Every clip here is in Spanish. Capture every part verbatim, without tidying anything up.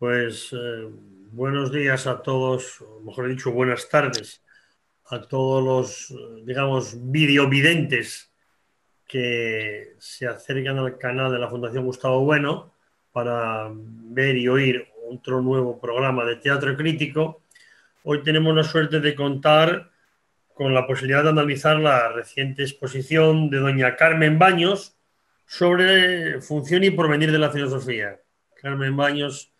Pues eh, buenos días a todos, o mejor dicho, buenas tardes a todos los, digamos, videovidentes que se acercan al canal de la Fundación Gustavo Bueno para ver y oír otro nuevo programa de teatro crítico. Hoy tenemos la suerte de contar con la posibilidad de analizar la reciente exposición de doña Carmen Baños sobre función y porvenir de la filosofía. Carmen Baños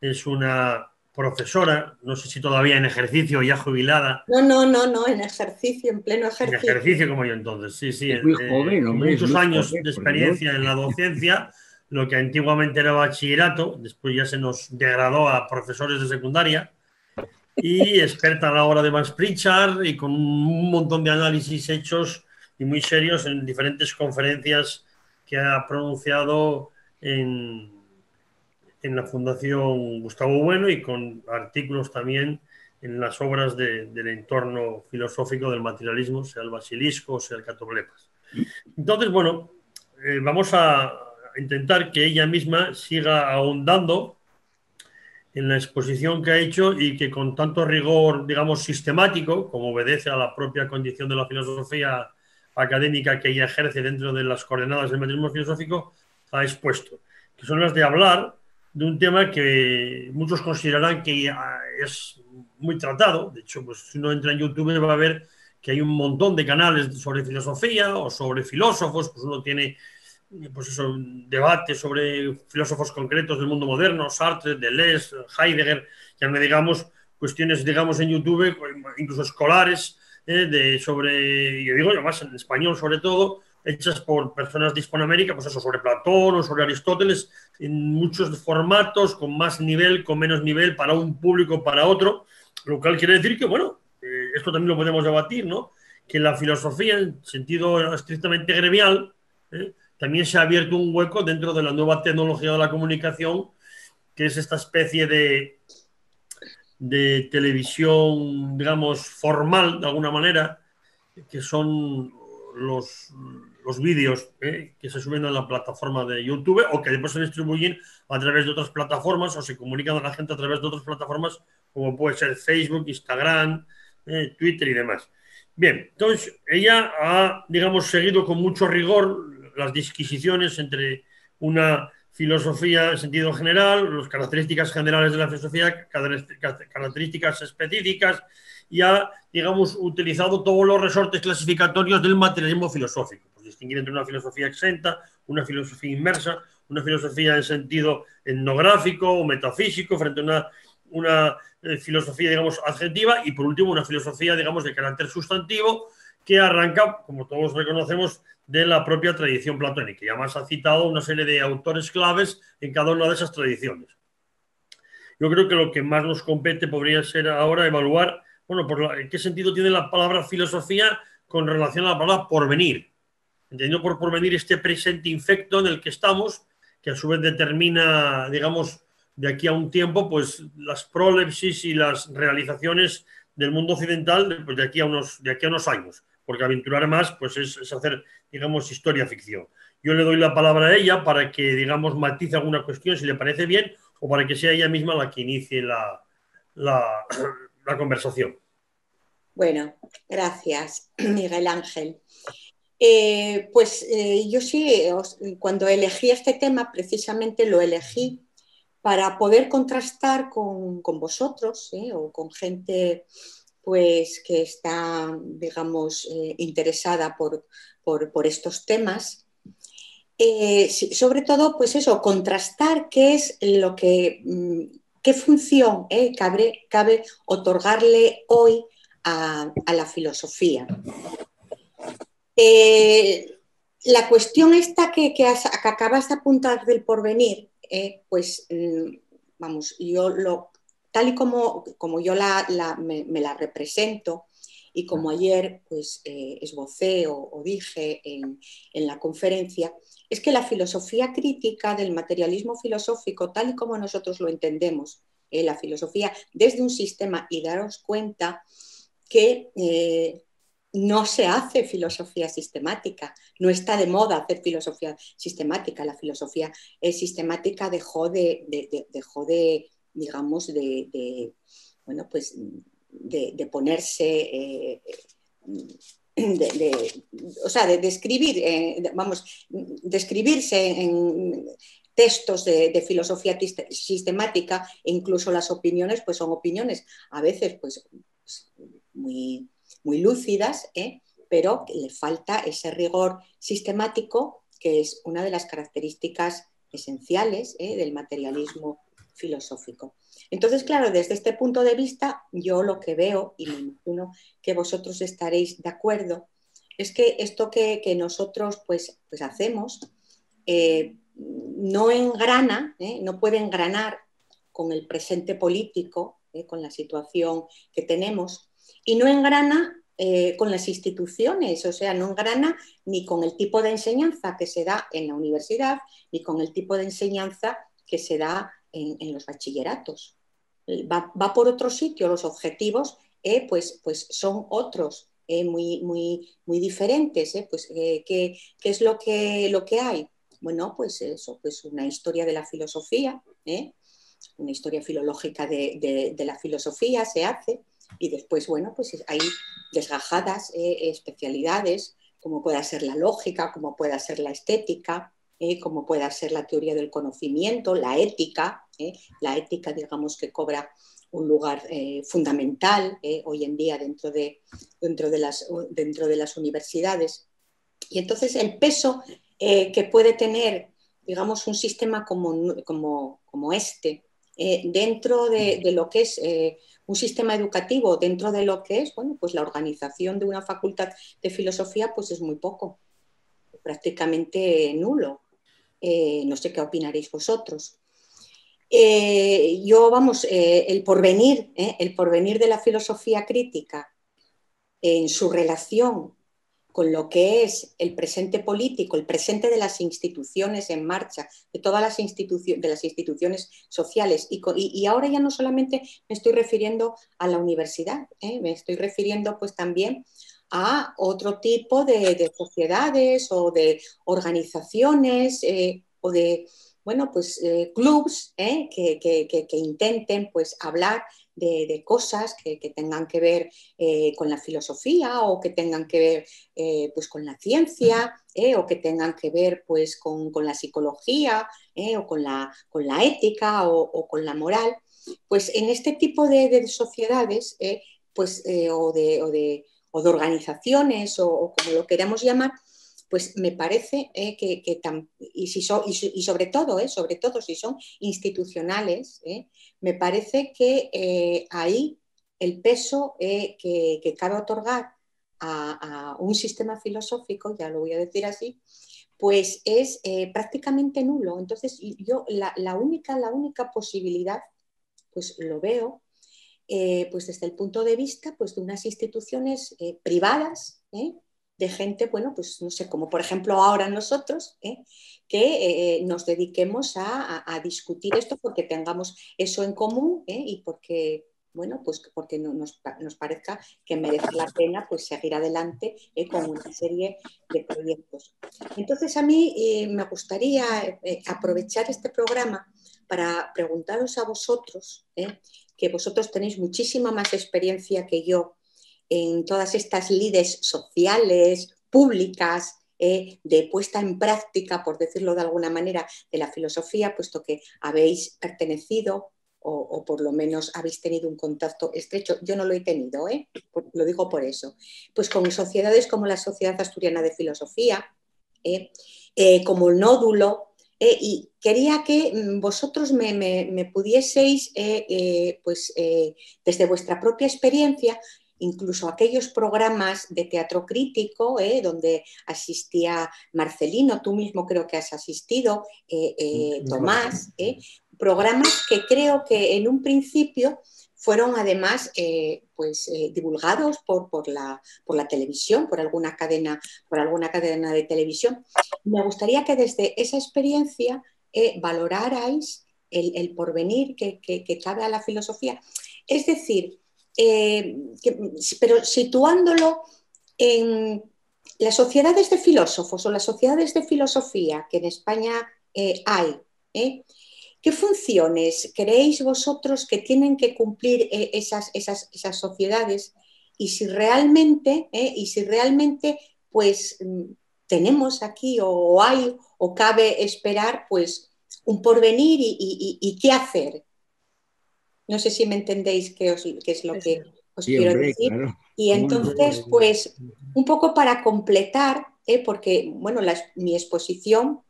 es una profesora, no sé si todavía en ejercicio, ya jubilada. No, no, no, no, en ejercicio, en pleno ejercicio. En ejercicio como yo entonces, sí, sí. Es muy eh, joven, hombre. Muchos años joven, de experiencia en la docencia, lo que antiguamente era bachillerato, después ya se nos degradó a profesores de secundaria, y experta a la hora de Max Pritchard y con un montón de análisis hechos y muy serios en diferentes conferencias que ha pronunciado en... en la Fundación Gustavo Bueno y con artículos también en las obras de, del entorno filosófico del materialismo, sea El Basilisco, sea El Catoblepas. Entonces, bueno, eh, vamos a intentar que ella misma siga ahondando en la exposición que ha hecho y que con tanto rigor, digamos, sistemático, como obedece a la propia condición de la filosofía académica que ella ejerce dentro de las coordenadas del materialismo filosófico, ha expuesto, que son las de hablar de un tema que muchos considerarán que es muy tratado. De hecho, pues, si uno entra en YouTube va a ver que hay un montón de canales sobre filosofía o sobre filósofos, pues uno tiene pues eso, debates sobre filósofos concretos del mundo moderno, Sartre, Deleuze, Heidegger, ya no digamos cuestiones digamos en YouTube, incluso escolares, eh, de, sobre, yo digo, además en español sobre todo, hechas por personas de Hispanoamérica, pues eso, sobre Platón o sobre Aristóteles, en muchos formatos, con más nivel, con menos nivel, para un público, para otro, lo cual quiere decir que, bueno, eh, esto también lo podemos debatir, ¿no? Que la filosofía, en sentido estrictamente gremial, ¿eh? también se ha abierto un hueco dentro de la nueva tecnología de la comunicación, que es esta especie de, de televisión, digamos, formal, de alguna manera, que son los... los vídeos eh, que se suben a la plataforma de YouTube o que después se distribuyen a través de otras plataformas o se comunican a la gente a través de otras plataformas como puede ser Facebook, Instagram, eh, Twitter y demás. Bien, entonces ella ha, digamos, seguido con mucho rigor las disquisiciones entre una filosofía en sentido general, las características generales de la filosofía, características específicas, y ha, digamos, utilizado todos los resortes clasificatorios del materialismo filosófico. Distinguir entre una filosofía exenta, una filosofía inmersa, una filosofía en sentido etnográfico o metafísico frente a una, una eh, filosofía, digamos, adjetiva y, por último, una filosofía, digamos, de carácter sustantivo que arranca, como todos reconocemos, de la propia tradición platónica. Y además ha citado una serie de autores claves en cada una de esas tradiciones. Yo creo que lo que más nos compete podría ser ahora evaluar, bueno, por la, ¿en qué sentido tiene la palabra filosofía con relación a la palabra porvenir? Entendiendo por porvenir este presente infecto en el que estamos, que a su vez determina, digamos, de aquí a un tiempo, pues las prolepsis y las realizaciones del mundo occidental pues, de, aquí a unos, de aquí a unos años, porque aventurar más pues es, es hacer, digamos, historia-ficción. Yo le doy la palabra a ella para que, digamos, matice alguna cuestión, si le parece bien, o para que sea ella misma la que inicie la, la, la conversación. Bueno, gracias, Miguel Ángel. Eh, pues eh, yo sí, os, cuando elegí este tema, precisamente lo elegí para poder contrastar con, con vosotros ¿eh? o con gente pues, que está, digamos, eh, interesada por, por, por estos temas. Eh, sobre todo, pues eso, contrastar qué es lo que, qué función eh, cabe, cabe otorgarle hoy a, a la filosofía. Eh, la cuestión esta que, que, has, que acabas de apuntar del porvenir, eh, pues vamos, yo lo, tal y como, como yo la, la, me, me la represento y como ayer pues, eh, esbocé o, o dije en, en la conferencia, es que la filosofía crítica del materialismo filosófico, tal y como nosotros lo entendemos, eh, la filosofía desde un sistema, y daros cuenta que... Eh, no se hace filosofía sistemática, no está de moda hacer filosofía sistemática, la filosofía sistemática dejó de, de, de, dejó de, digamos, de, de, bueno, pues de, de ponerse, eh, de, de, o sea, de describir, eh, de, vamos, describirse en textos de, de filosofía sistemática, e incluso las opiniones, pues son opiniones a veces pues muy, muy lúcidas, ¿eh? Pero le falta ese rigor sistemático, que es una de las características esenciales, ¿eh? Del materialismo filosófico. Entonces, claro, desde este punto de vista, yo lo que veo, y me imagino que vosotros estaréis de acuerdo, es que esto que, que nosotros pues, pues hacemos eh, no engrana, ¿eh? No puede engranar con el presente político, ¿eh? Con la situación que tenemos, y no engrana Eh, con las instituciones, o sea, no engrana ni con el tipo de enseñanza que se da en la universidad, ni con el tipo de enseñanza que se da en, en los bachilleratos. Va, va por otro sitio, los objetivos eh, pues, pues son otros, eh, muy, muy, muy diferentes. Eh, pues, eh, ¿qué, qué es lo que, lo que hay? Bueno, pues eso, pues una historia de la filosofía, eh, una historia filológica de, de, de la filosofía se hace. Y después, bueno, pues hay desgajadas eh, especialidades, como pueda ser la lógica, como pueda ser la estética, eh, como pueda ser la teoría del conocimiento, la ética, eh, la ética, digamos, que cobra un lugar eh, fundamental eh, hoy en día dentro de, dentro, de las, dentro de las universidades. Y entonces el peso eh, que puede tener, digamos, un sistema como, como, como este, eh, dentro de, de lo que es... Eh, un sistema educativo, dentro de lo que es, bueno, pues la organización de una facultad de filosofía, pues es muy poco, prácticamente nulo. Eh, no sé qué opinaréis vosotros. Eh, yo, vamos, eh, el porvenir, eh, el porvenir de la filosofía crítica en su relación con lo que es el presente político, el presente de las instituciones en marcha, de todas las instituciones, de las instituciones sociales. Y, y ahora ya no solamente me estoy refiriendo a la universidad, ¿eh? Me estoy refiriendo pues también a otro tipo de, de sociedades o de organizaciones eh, o de, bueno, pues eh, clubs ¿eh? que, que, que, que intenten pues hablar De, de cosas que, que tengan que ver eh, con la filosofía o que tengan que ver eh, pues con la ciencia eh, o que tengan que ver pues con, con la psicología eh, o con la, con la ética o, o con la moral. Pues en este tipo de, de sociedades eh, pues, eh, o, de, o, de, o de organizaciones o, o como lo queramos llamar, pues me parece eh, que, que tam, y, si so, y, y sobre todo, eh, sobre todo si son institucionales, eh, me parece que eh, ahí el peso eh, que, que cabe otorgar a, a un sistema filosófico, ya lo voy a decir así, pues es eh, prácticamente nulo. Entonces yo la, la, única, la única posibilidad, pues lo veo, eh, pues desde el punto de vista pues, de unas instituciones eh, privadas, eh, de gente, bueno, pues no sé, como por ejemplo ahora nosotros, ¿eh? que eh, nos dediquemos a, a, a discutir esto porque tengamos eso en común ¿eh? y porque, bueno, pues porque nos, nos parezca que merece la pena pues, seguir adelante ¿eh? con una serie de proyectos. Entonces a mí eh, me gustaría eh, aprovechar este programa para preguntaros a vosotros, ¿eh? que vosotros tenéis muchísima más experiencia que yo en todas estas lides sociales, públicas, eh, de puesta en práctica, por decirlo de alguna manera, de la filosofía, puesto que habéis pertenecido o, o por lo menos habéis tenido un contacto estrecho. Yo no lo he tenido, ¿eh? Por, lo digo por eso. Pues con sociedades como la Sociedad Asturiana de Filosofía, eh, eh, como el Nódulo, eh, y quería que vosotros me, me, me pudieseis, eh, eh, pues eh, desde vuestra propia experiencia, incluso aquellos programas de teatro crítico ¿eh? donde asistía Marcelino, tú mismo creo que has asistido, eh, eh, Tomás, ¿eh? programas que creo que en un principio fueron además eh, pues, eh, divulgados por, por, la, por la televisión, por alguna, cadena, por alguna cadena de televisión. Me gustaría que desde esa experiencia eh, valorarais el, el porvenir que, que, que cabe a la filosofía. Es decir, Eh, que, pero situándolo en las sociedades de filósofos o las sociedades de filosofía que en España eh, hay, ¿eh? ¿Qué funciones creéis vosotros que tienen que cumplir esas, esas, esas sociedades? Y si realmente, eh, y si realmente pues, tenemos aquí o hay o cabe esperar pues, un porvenir y, y, y, y qué hacer. No sé si me entendéis qué, os, qué es lo que os sí, quiero hombre, decir. Claro. Y entonces, pues, un poco para completar, eh, porque bueno, la, mi exposición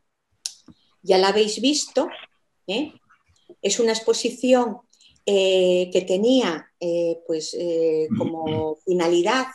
ya la habéis visto, ¿eh? Es una exposición eh, que tenía eh, pues, eh, como finalidad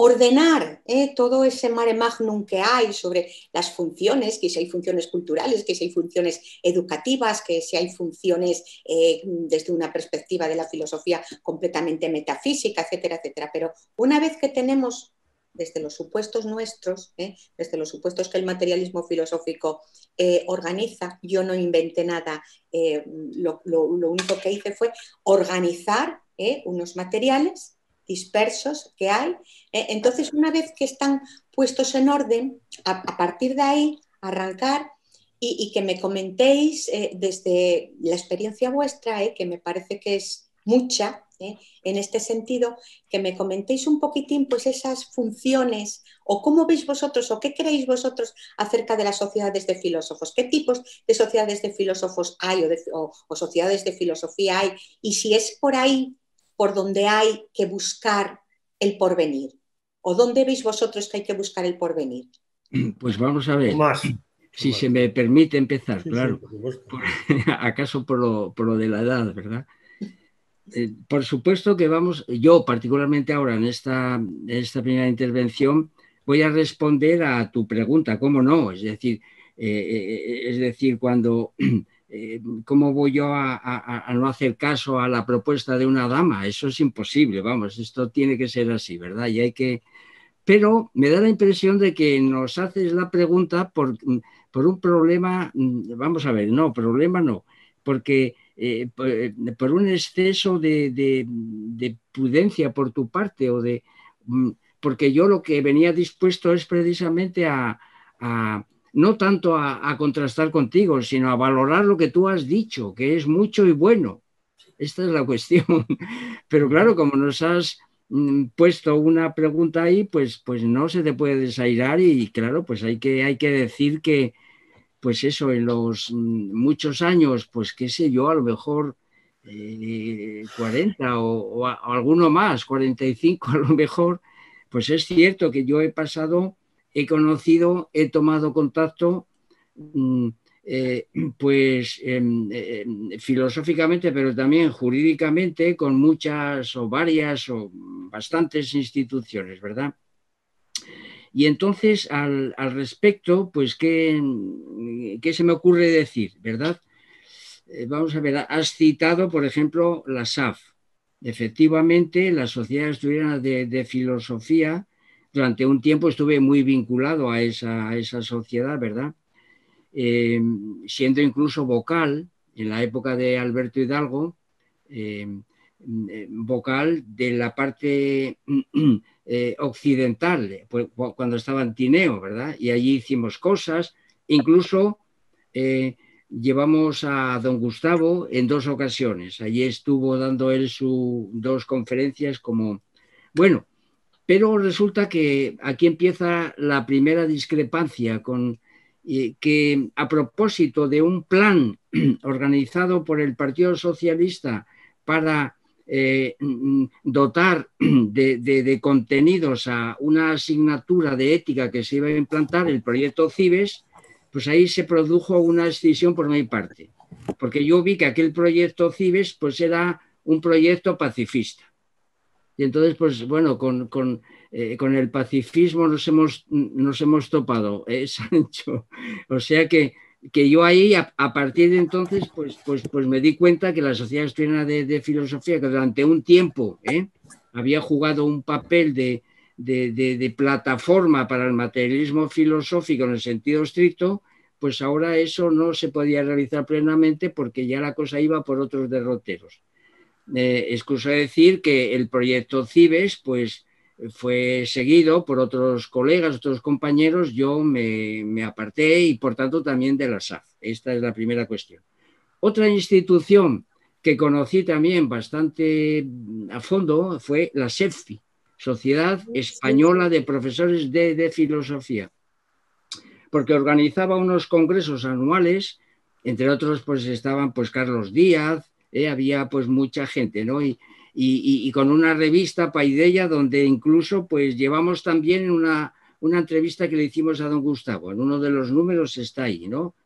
ordenar eh, todo ese mare magnum que hay sobre las funciones, que si hay funciones culturales, que si hay funciones educativas, que si hay funciones eh, desde una perspectiva de la filosofía completamente metafísica, etcétera, etcétera. Pero una vez que tenemos, desde los supuestos nuestros, eh, desde los supuestos que el materialismo filosófico eh, organiza, yo no inventé nada, eh, lo, lo, lo único que hice fue organizar eh, unos materiales dispersos que hay. Entonces, una vez que están puestos en orden, a, a partir de ahí, arrancar y, y que me comentéis eh, desde la experiencia vuestra, eh, que me parece que es mucha, eh, en este sentido, que me comentéis un poquitín pues, esas funciones o cómo veis vosotros o qué creéis vosotros acerca de las sociedades de filósofos, qué tipos de sociedades de filósofos hay o, de, o, o sociedades de filosofía hay y si es por ahí por donde hay que buscar el porvenir? ¿O dónde veis vosotros que hay que buscar el porvenir? Pues vamos a ver, Tomás, si Tomás. se me permite empezar, sí, claro, sí, por por, acaso por lo, por lo de la edad, ¿verdad? Eh, por supuesto que vamos, yo particularmente ahora en esta, en esta primera intervención voy a responder a tu pregunta, ¿cómo no? Es decir, eh, es decir cuando... Eh, ¿cómo voy yo a, a, a no hacer caso a la propuesta de una dama? Eso es imposible, vamos, esto tiene que ser así, ¿verdad? Y hay que... Pero me da la impresión de que nos haces la pregunta por, por un problema, vamos a ver, no, problema no, porque eh, por, por un exceso de, de, de prudencia por tu parte, o de porque yo lo que venía dispuesto es precisamente a... a no tanto a, a contrastar contigo, sino a valorar lo que tú has dicho, que es mucho y bueno. Esta es la cuestión. Pero claro, como nos has mm, puesto una pregunta ahí, pues, pues no se te puede desairar y claro, pues hay que, hay que decir que, pues eso, en los mm, muchos años, pues qué sé yo, a lo mejor eh, cuarenta o, o, a, o alguno más, cuarenta y cinco a lo mejor, pues es cierto que yo he pasado... he conocido, he tomado contacto, eh, pues eh, eh, filosóficamente, pero también jurídicamente, con muchas o varias o bastantes instituciones, ¿verdad? Y entonces, al, al respecto, pues, ¿qué, ¿qué se me ocurre decir, verdad? Eh, vamos a ver, has citado, por ejemplo, la S A F. Efectivamente, la Sociedad Asturiana de, de Filosofía. Durante un tiempo estuve muy vinculado a esa, a esa sociedad, ¿verdad? Eh, siendo incluso vocal, en la época de Alberto Hidalgo, eh, vocal de la parte eh, occidental, pues, cuando estaba en Tineo, ¿verdad? Y allí hicimos cosas, incluso eh, llevamos a don Gustavo en dos ocasiones. Allí estuvo dando él sus dos conferencias como... Bueno, pero resulta que aquí empieza la primera discrepancia, con eh, que a propósito de un plan organizado por el Partido Socialista para eh, dotar de, de, de contenidos a una asignatura de ética que se iba a implantar, el proyecto CIBES, pues ahí se produjo una escisión por mi parte, porque yo vi que aquel proyecto CIBES pues era un proyecto pacifista. Y entonces, pues bueno, con, con, eh, con el pacifismo nos hemos, nos hemos topado, ¿eh, Sancho? O sea que, que yo ahí, a, a partir de entonces, pues, pues, pues me di cuenta que la Sociedad Asturiana de, de Filosofía, que durante un tiempo ¿eh? había jugado un papel de, de, de, de plataforma para el materialismo filosófico en el sentido estricto, pues ahora eso no se podía realizar plenamente porque ya la cosa iba por otros derroteros. Eh, excusa decir que el proyecto CIBES pues, fue seguido por otros colegas, otros compañeros, yo me, me aparté y por tanto también de la S A F. Esta es la primera cuestión. Otra institución que conocí también bastante a fondo fue la SEFI, Sociedad Española de Profesores de, de Filosofía, porque organizaba unos congresos anuales, entre otros pues estaban pues Carlos Díaz, eh, había pues mucha gente, ¿no? Y, y, y con una revista Paideia donde incluso pues llevamos también una, una entrevista que le hicimos a don Gustavo, en uno de los números está ahí, ¿no?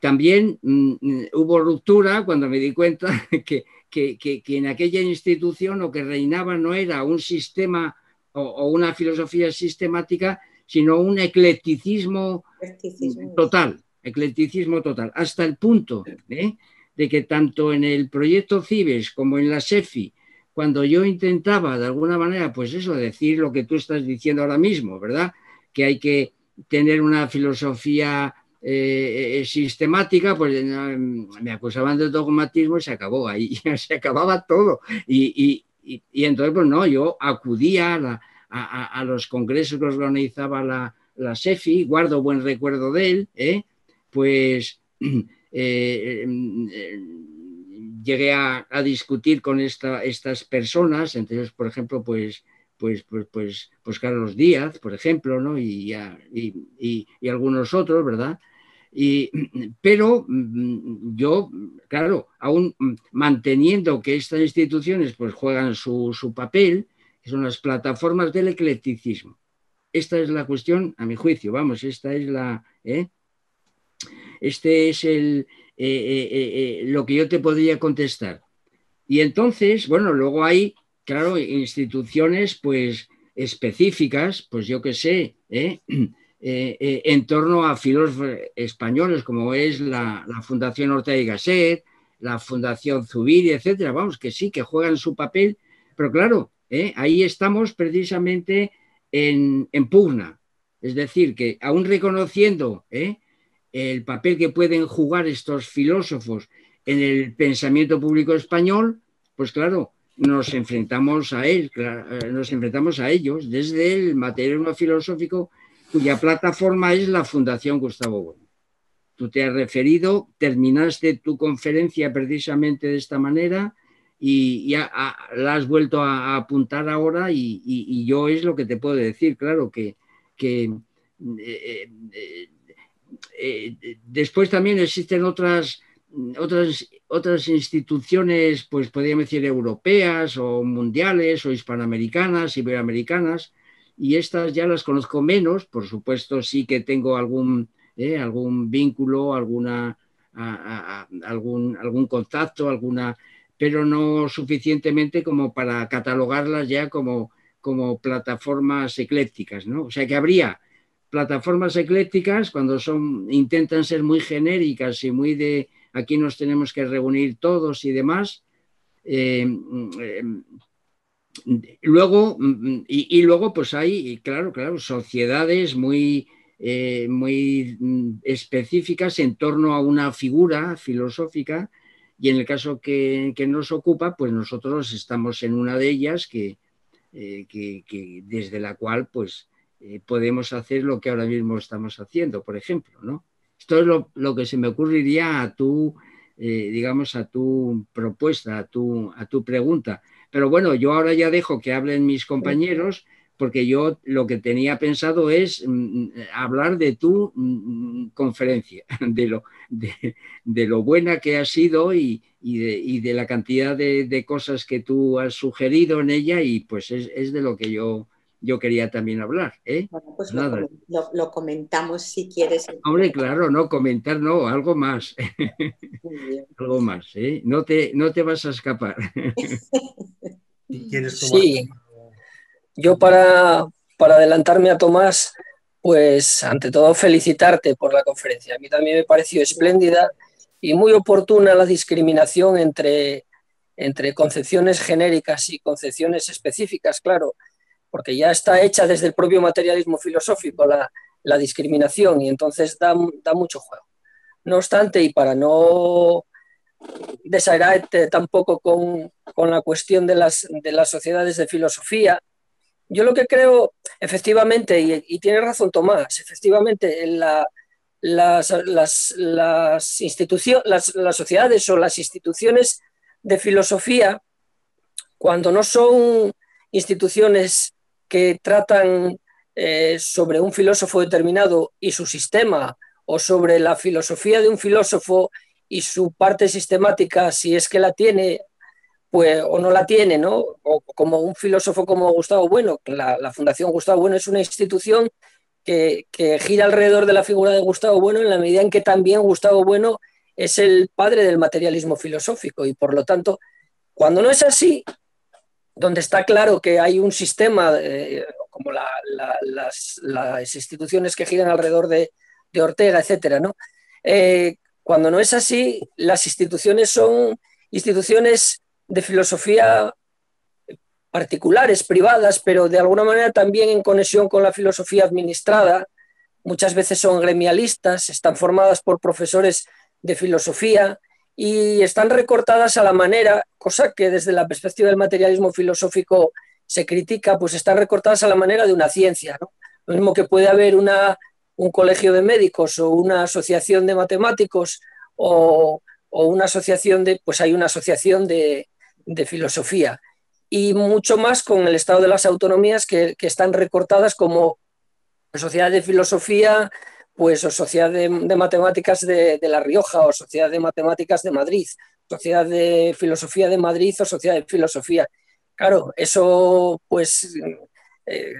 También mmm, hubo ruptura cuando me di cuenta que, que, que, que en aquella institución lo que reinaba no era un sistema o, o una filosofía sistemática, sino un eclecticismo, eclecticismo total, eclecticismo total, hasta el punto ¿eh? de que tanto en el proyecto CIBES como en la SEFI, cuando yo intentaba de alguna manera, pues eso, decir lo que tú estás diciendo ahora mismo, ¿verdad? Que hay que tener una filosofía Eh, eh, sistemática, pues eh, me acusaban de dogmatismo y se acabó ahí, se acababa todo y, y, y, y entonces pues no, yo acudía a, la, a, a los congresos que organizaba la, la SEFI, guardo buen recuerdo de él, ¿eh? pues eh, eh, eh, llegué a, a discutir con esta, estas personas, entre ellos por ejemplo pues Pues, pues, pues, pues Carlos Díaz, por ejemplo, ¿no? y, y, y, y algunos otros, ¿verdad? Y, pero yo, claro, aún manteniendo que estas instituciones pues, juegan su, su papel, que son las plataformas del eclecticismo. Esta es la cuestión, a mi juicio, vamos, esta es la... ¿eh? Este es el, eh, eh, eh, lo que yo te podría contestar. Y entonces, bueno, luego hay... Claro, instituciones pues específicas, pues yo qué sé, ¿eh? Eh, eh, en torno a filósofos españoles, como es la, la Fundación Ortega y Gasset, la Fundación Zubiri, etcétera. Vamos, que sí, que juegan su papel, pero claro, ¿eh? ahí estamos precisamente en, en pugna. Es decir, que aún reconociendo ¿eh? el papel que pueden jugar estos filósofos en el pensamiento público español, pues claro, nos enfrentamos a él, nos enfrentamos a ellos desde el materialismo filosófico cuya plataforma es la Fundación Gustavo Bueno. Tú te has referido, terminaste tu conferencia precisamente de esta manera y, y a, a, la has vuelto a, a apuntar ahora y, y, y yo es lo que te puedo decir, claro, que, que eh, eh, eh, después también existen otras... Otras, otras instituciones, pues podríamos decir europeas o mundiales o hispanoamericanas, iberoamericanas, y estas ya las conozco menos, por supuesto sí que tengo algún, eh, algún vínculo, alguna, a, a, a, algún, algún contacto, alguna, pero no suficientemente como para catalogarlas ya como, como plataformas eclécticas, ¿no? O sea que habría plataformas eclécticas cuando son, intentan ser muy genéricas y muy de... Aquí nos tenemos que reunir todos y demás. Eh, eh, luego, y, y luego, pues hay, claro, claro, sociedades muy, eh, muy específicas en torno a una figura filosófica, y en el caso que, que nos ocupa, pues nosotros estamos en una de ellas que, eh, que, que desde la cual pues, eh, podemos hacer lo que ahora mismo estamos haciendo, por ejemplo, ¿no? Esto es lo, lo que se me ocurriría a tu, eh, digamos, a tu propuesta, a tu, a tu pregunta. Pero bueno, yo ahora ya dejo que hablen mis compañeros, porque yo lo que tenía pensado es mm, hablar de tu mm, conferencia, de lo, de, de lo buena que ha sido y, y, de, y de la cantidad de, de cosas que tú has sugerido en ella y pues es, es de lo que yo... Yo quería también hablar, ¿eh? Bueno, pues Nada. Lo, lo, lo comentamos si quieres. Hombre, claro, no, comentar no, algo más. algo más, ¿eh? No te, no te vas a escapar. Sí, yo para, para adelantarme a Tomás, pues ante todo felicitarte por la conferencia. A mí también me pareció espléndida y muy oportuna la discriminación entre, entre concepciones genéricas y concepciones específicas, claro. Porque ya está hecha desde el propio materialismo filosófico la, la discriminación y entonces da, da mucho juego. No obstante, y para no desairarte tampoco con, con la cuestión de las, de las sociedades de filosofía, yo lo que creo, efectivamente, y, y tiene razón Tomás, efectivamente, en la, las, las, las, institucio- las, las sociedades o las instituciones de filosofía, cuando no son instituciones que tratan eh, sobre un filósofo determinado y su sistema, o sobre la filosofía de un filósofo y su parte sistemática, si es que la tiene, pues, o no la tiene, ¿no? O como un filósofo como Gustavo Bueno, la, la Fundación Gustavo Bueno es una institución que, que gira alrededor de la figura de Gustavo Bueno, en la medida en que también Gustavo Bueno es el padre del materialismo filosófico, y por lo tanto, cuando no es así, donde está claro que hay un sistema, eh, como la, la, las, las instituciones que giran alrededor de, de Ortega, etcétera, ¿no? Eh, cuando no es así, las instituciones son instituciones de filosofía particulares, privadas, pero de alguna manera también en conexión con la filosofía administrada. Muchas veces son gremialistas, están formadas por profesores de filosofía y están recortadas a la manera, cosa que desde la perspectiva del materialismo filosófico se critica, pues están recortadas a la manera de una ciencia, ¿no? Lo mismo que puede haber una, un colegio de médicos o una asociación de matemáticos o, o una asociación de, pues hay una asociación de, de filosofía. Y mucho más con el estado de las autonomías que, que están recortadas como sociedad de filosofía, pues, o sociedad de, de matemáticas de, de La Rioja, o sociedad de matemáticas de Madrid, sociedad de filosofía de Madrid o sociedad de filosofía. Claro, eso, pues, eh,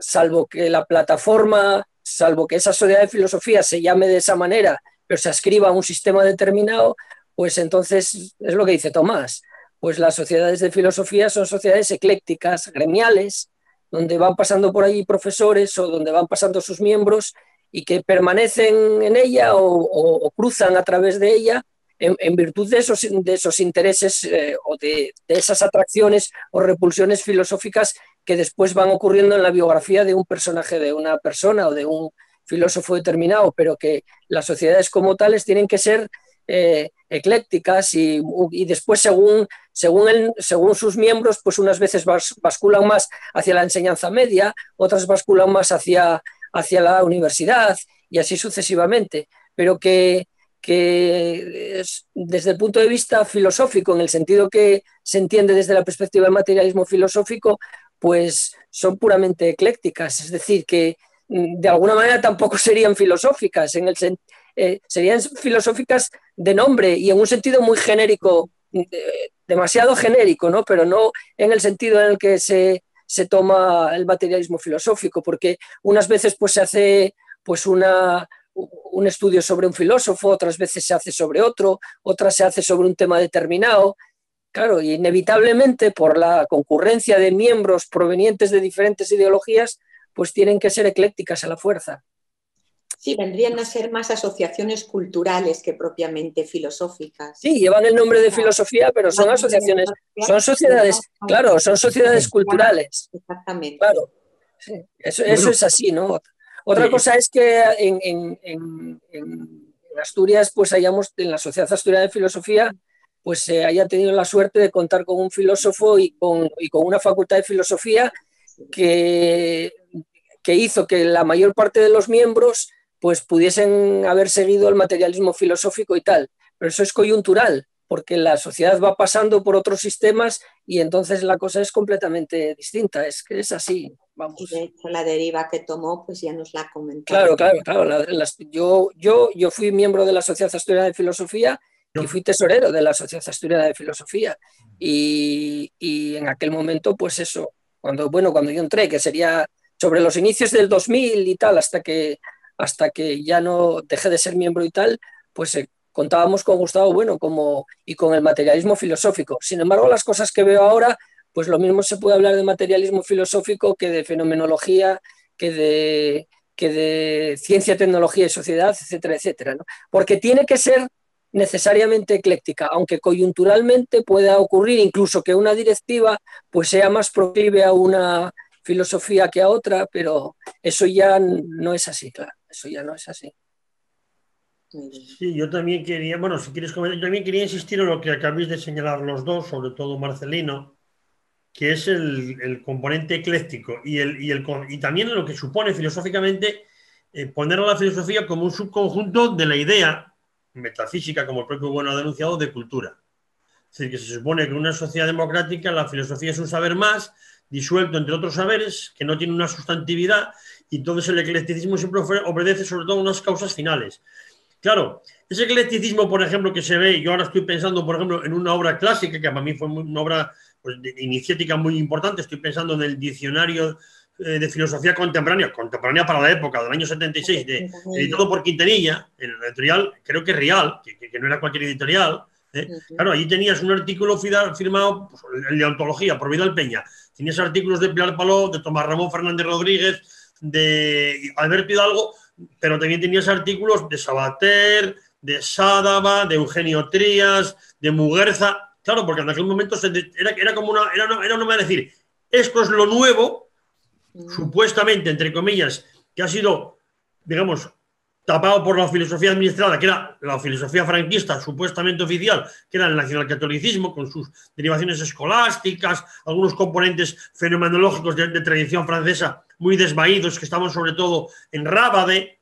salvo que la plataforma, salvo que esa sociedad de filosofía se llame de esa manera, pero se ascriba a un sistema determinado, pues entonces es lo que dice Tomás, pues las sociedades de filosofía son sociedades eclécticas, gremiales, donde van pasando por allí profesores o donde van pasando sus miembros, y que permanecen en ella o, o, o cruzan a través de ella en, en virtud de esos, de esos intereses eh, o de, de esas atracciones o repulsiones filosóficas que después van ocurriendo en la biografía de un personaje, de una persona o de un filósofo determinado, pero que las sociedades como tales tienen que ser eh, eclécticas y, y después según, según, el, según sus miembros, pues unas veces vas, basculan más hacia la enseñanza media, otras basculan más hacia... hacia la universidad y así sucesivamente, pero que, que es, desde el punto de vista filosófico, en el sentido que se entiende desde la perspectiva del materialismo filosófico, pues son puramente eclécticas, es decir, que de alguna manera tampoco serían filosóficas, en el, eh, serían filosóficas de nombre y en un sentido muy genérico, eh, demasiado genérico, ¿no? Pero no en el sentido en el que se... se toma el materialismo filosófico, porque unas veces pues, se hace pues, una, un estudio sobre un filósofo, otras veces se hace sobre otro, otras se hace sobre un tema determinado. Claro, inevitablemente, por la concurrencia de miembros provenientes de diferentes ideologías, pues tienen que ser eclécticas a la fuerza. Sí, vendrían a ser más asociaciones culturales que propiamente filosóficas. Sí, llevan el nombre de filosofía, pero son asociaciones, son sociedades, claro, son sociedades culturales. Exactamente. Claro, sí, eso, eso es así, ¿no? Otra cosa es que en, en, en, en Asturias, pues hayamos, en la Sociedad Asturiana de Filosofía, pues se eh, haya tenido la suerte de contar con un filósofo y con, y con una facultad de filosofía que, que hizo que la mayor parte de los miembros pues pudiesen haber seguido el materialismo filosófico y tal, pero eso es coyuntural, porque la sociedad va pasando por otros sistemas y entonces la cosa es completamente distinta, es que es así, vamos. Y de hecho la deriva que tomó, pues ya nos la comentó. Claro, claro, claro, la, la, yo, yo, yo fui miembro de la Sociedad Asturiana de Filosofía y fui tesorero de la Sociedad Asturiana de Filosofía y, y en aquel momento, pues eso, cuando, bueno, cuando yo entré, que sería sobre los inicios del dos mil y tal, hasta que hasta que ya no dejé de ser miembro y tal, pues eh, contábamos con Gustavo Bueno como, y con el materialismo filosófico. Sin embargo, las cosas que veo ahora, pues lo mismo se puede hablar de materialismo filosófico que de fenomenología, que de, que de ciencia, tecnología y sociedad, etcétera, etcétera, ¿no? Porque tiene que ser necesariamente ecléctica, aunque coyunturalmente pueda ocurrir incluso que una directiva pues, sea más proclive a una filosofía que a otra, pero eso ya no es así, claro. Eso ya no es así. Sí, yo también quería, bueno, si quieres comentar, yo también quería insistir en lo que acabéis de señalar los dos, sobre todo Marcelino, que es el, el componente ecléctico y, el, y, el, y también lo que supone filosóficamente eh, poner a la filosofía como un subconjunto de la idea metafísica, como el propio Bueno ha denunciado, de cultura. Es decir, que se supone que en una sociedad democrática la filosofía es un saber más, disuelto entre otros saberes, que no tiene una sustantividad, y entonces el eclecticismo siempre obedece sobre todo a unas causas finales. Claro, ese eclecticismo, por ejemplo, que se ve, yo ahora estoy pensando, por ejemplo, en una obra clásica, que para mí fue una obra pues, iniciática muy importante, estoy pensando en el diccionario eh, de filosofía contemporánea, contemporánea para la época, del año setenta y seis, de, editado por Quintanilla, en la editorial, creo que Real, que, que, que no era cualquier editorial, ¿eh? Uh-huh. Claro, allí tenías un artículo firmado, pues, el de ontología, por Vidal Peña, tenías artículos de Pilar Paló, de Tomás Ramón Fernández Rodríguez, de Alberto Hidalgo, pero también tenías artículos de Sabater, de Sádava, de Eugenio Trías, de Muguerza. Claro, porque en aquel momento se de, era, era como una, era una, era una manera de decir, esto es lo nuevo, mm. supuestamente, entre comillas, que ha sido, digamos, tapado por la filosofía administrada, que era la filosofía franquista, supuestamente oficial, que era el nacionalcatolicismo, con sus derivaciones escolásticas, algunos componentes fenomenológicos de, de tradición francesa muy desvaídos, que estaban sobre todo en Rábade.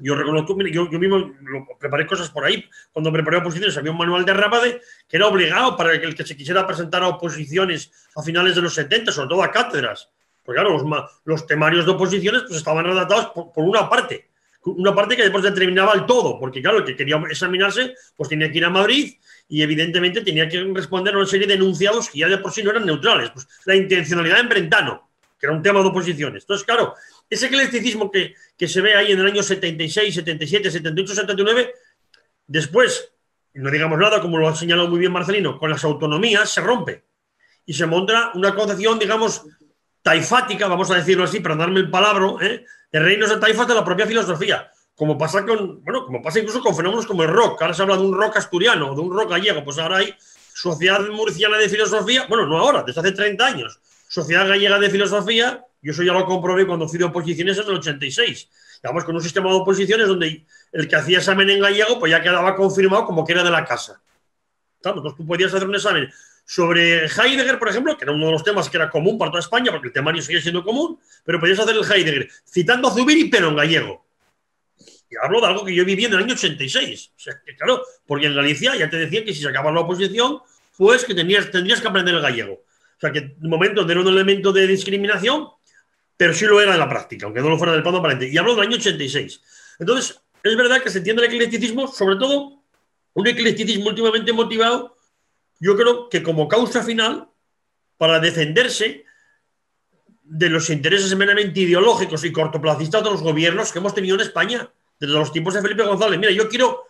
Yo reconozco, yo, yo mismo lo, preparé cosas por ahí, cuando preparé oposiciones había un manual de Rábade que era obligado para el que se quisiera presentar a oposiciones a finales de los setenta, sobre todo a cátedras, porque claro, los, los temarios de oposiciones pues, estaban redactados por, por una parte, una parte que después determinaba el todo, porque claro, el que quería examinarse, pues tenía que ir a Madrid y evidentemente tenía que responder a una serie de enunciados que ya de por sí no eran neutrales. Pues la intencionalidad en Brentano, que era un tema de oposiciones. Entonces, claro, ese eclecticismo que, que se ve ahí en el año setenta y seis, setenta y siete, setenta y ocho, setenta y nueve, después, no digamos nada, como lo ha señalado muy bien Marcelino, con las autonomías se rompe y se monta una concepción, digamos, taifática, vamos a decirlo así, para darme el palabra, ¿eh? de reinos de taifas de la propia filosofía, como pasa con, bueno, como pasa incluso con fenómenos como el rock. Ahora se habla de un rock asturiano, de un rock gallego, pues ahora hay Sociedad Murciana de Filosofía, bueno, no ahora, desde hace treinta años, Sociedad Gallega de Filosofía, yo eso ya lo comprobé cuando fui de oposiciones en el ochenta y seis, digamos, con un sistema de oposiciones donde el que hacía examen en gallego, pues ya quedaba confirmado como que era de la casa. Claro, entonces tú podías hacer un examen sobre Heidegger, por ejemplo, que era uno de los temas que era común para toda España, porque el temario sigue siendo común, pero podías hacer el Heidegger citando a Zubiri, pero en gallego. Y hablo de algo que yo viví en el año ochenta y seis. O sea, que claro, porque en Galicia ya te decían que si se acababa la oposición, pues que tenías, tendrías que aprender el gallego. O sea, que en el momento era un elemento de discriminación, pero sí lo era en la práctica, aunque no lo fuera del plano aparente. Y hablo del año ochenta y seis. Entonces, es verdad que se entiende el eclecticismo, sobre todo un eclecticismo últimamente motivado, yo creo que como causa final, para defenderse de los intereses meramente ideológicos y cortoplacistas de los gobiernos que hemos tenido en España, desde los tiempos de Felipe González. Mira, yo quiero,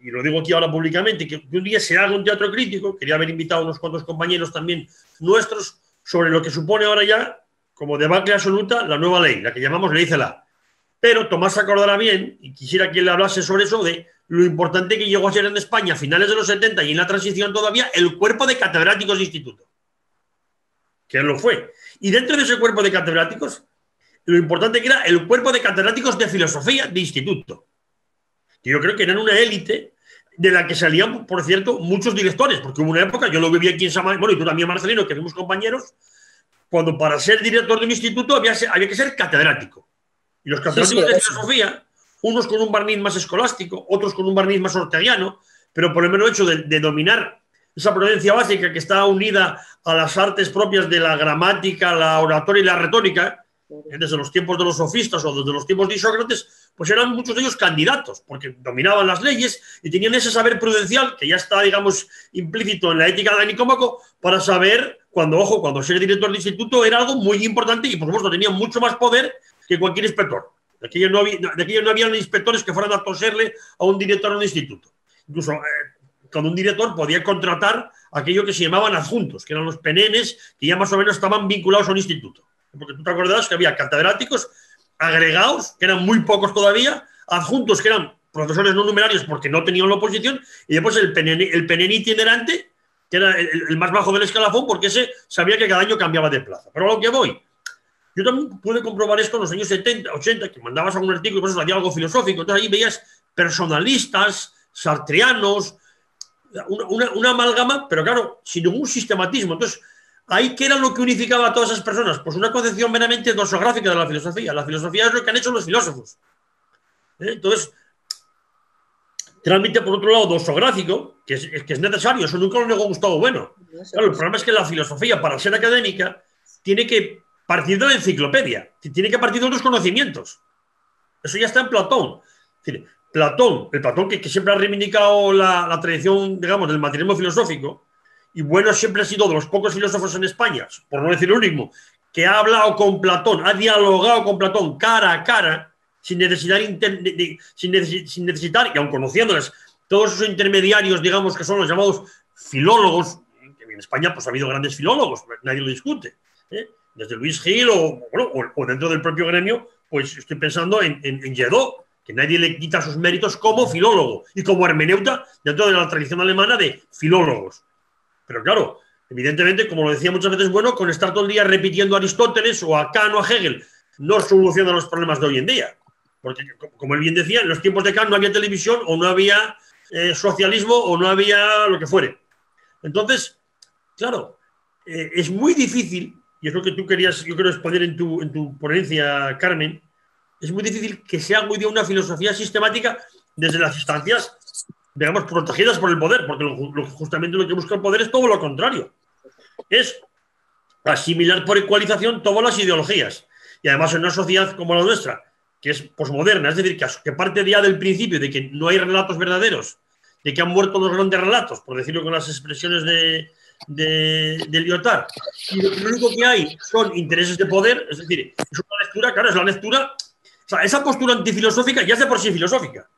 y lo digo aquí ahora públicamente, que un día se haga un teatro crítico, quería haber invitado a unos cuantos compañeros también nuestros, sobre lo que supone ahora ya, como debacle absoluta, la nueva ley, la que llamamos Ley Celaá. Pero Tomás se acordará bien, y quisiera que él hablase sobre eso, de lo importante que llegó a ser en España a finales de los setenta y en la transición todavía, el cuerpo de catedráticos de instituto. Que lo fue. Y dentro de ese cuerpo de catedráticos, lo importante que era el cuerpo de catedráticos de filosofía de instituto. Que yo creo que eran una élite de la que salían, por cierto, muchos directores, porque hubo una época, yo lo viví aquí en San Mar, bueno, y tú también, Marcelino, que fuimos compañeros, cuando para ser director de un instituto había, había que ser catedrático. Y los catedráticos sí, sí, de filosofía, unos con un barniz más escolástico, otros con un barniz más orteguiano, pero por el mero hecho de, de dominar esa prudencia básica que está unida a las artes propias de la gramática, la oratoria y la retórica, desde los tiempos de los sofistas o desde los tiempos de Sócrates, pues eran muchos de ellos candidatos, porque dominaban las leyes y tenían ese saber prudencial que ya está, digamos, implícito en la ética de Nicómaco, para saber cuando, ojo, cuando ser director de instituto era algo muy importante y, por supuesto, tenían mucho más poder que cualquier inspector. De aquellos no había, de aquellos no habían inspectores que fueran a toserle a un director de un instituto. Incluso eh, cuando un director podía contratar aquello que se llamaban adjuntos, que eran los penenes que ya más o menos estaban vinculados a un instituto. Porque tú te acordarás que había catedráticos agregados, que eran muy pocos todavía, adjuntos que eran profesores no numerarios porque no tenían la oposición, y después el penen, el penen itinerante, que era el, el más bajo del escalafón, porque ese sabía que cada año cambiaba de plaza. Pero a lo que voy... Yo también pude comprobar esto en los años setenta, ochenta, que mandabas algún artículo y por eso salía algo filosófico. Entonces ahí veías personalistas, sartreanos, una, una, una amalgama, pero claro, sin ningún sistematismo. Entonces, ¿ahí qué era lo que unificaba a todas esas personas? Pues una concepción meramente dosográfica de la filosofía. La filosofía es lo que han hecho los filósofos. ¿eh? Entonces, transmite por otro lado dosográfico, que es, que es necesario, eso nunca lo negó Gustavo Bueno. Claro, el problema es que la filosofía, para ser académica, tiene que partir de la enciclopedia, tiene que partir de otros conocimientos. Eso ya está en Platón. Es decir, Platón, el Platón que, que siempre ha reivindicado la, la tradición, digamos, del materialismo filosófico, y Bueno siempre ha sido de los pocos filósofos en España, por no decir el único, que ha hablado con Platón, ha dialogado con Platón cara a cara, sin necesitar, inter, sin neces, sin necesitar y aun conociéndoles, todos esos intermediarios, digamos, que son los llamados filólogos, que en España pues ha habido grandes filólogos, nadie lo discute, ¿eh? Desde Luis Gil o, bueno, o, o dentro del propio gremio, pues estoy pensando en, en, en Lledó, que nadie le quita sus méritos como filólogo y como hermeneuta dentro de la tradición alemana de filólogos. Pero claro, evidentemente, como lo decía muchas veces Bueno, con estar todo el día repitiendo a Aristóteles o a Kant o a Hegel, no soluciona los problemas de hoy en día. Porque, como él bien decía, en los tiempos de Kant no había televisión o no había eh, socialismo o no había lo que fuere. Entonces, claro, eh, es muy difícil, y es lo que tú querías, yo creo, exponer en tu, en tu ponencia, Carmen, es muy difícil que sea hoy día una filosofía sistemática desde las instancias, digamos, protegidas por el poder, porque lo, lo, justamente lo que busca el poder es todo lo contrario. Es asimilar por ecualización todas las ideologías. Y además en una sociedad como la nuestra, que es posmoderna, es decir, que, que parte ya del principio de que no hay relatos verdaderos, de que han muerto los grandes relatos, por decirlo con las expresiones de... De, de Lyotard, y lo único que hay son intereses de poder, es decir, es una lectura, claro, es la lectura, o sea, esa postura antifilosófica ya es de por sí filosófica,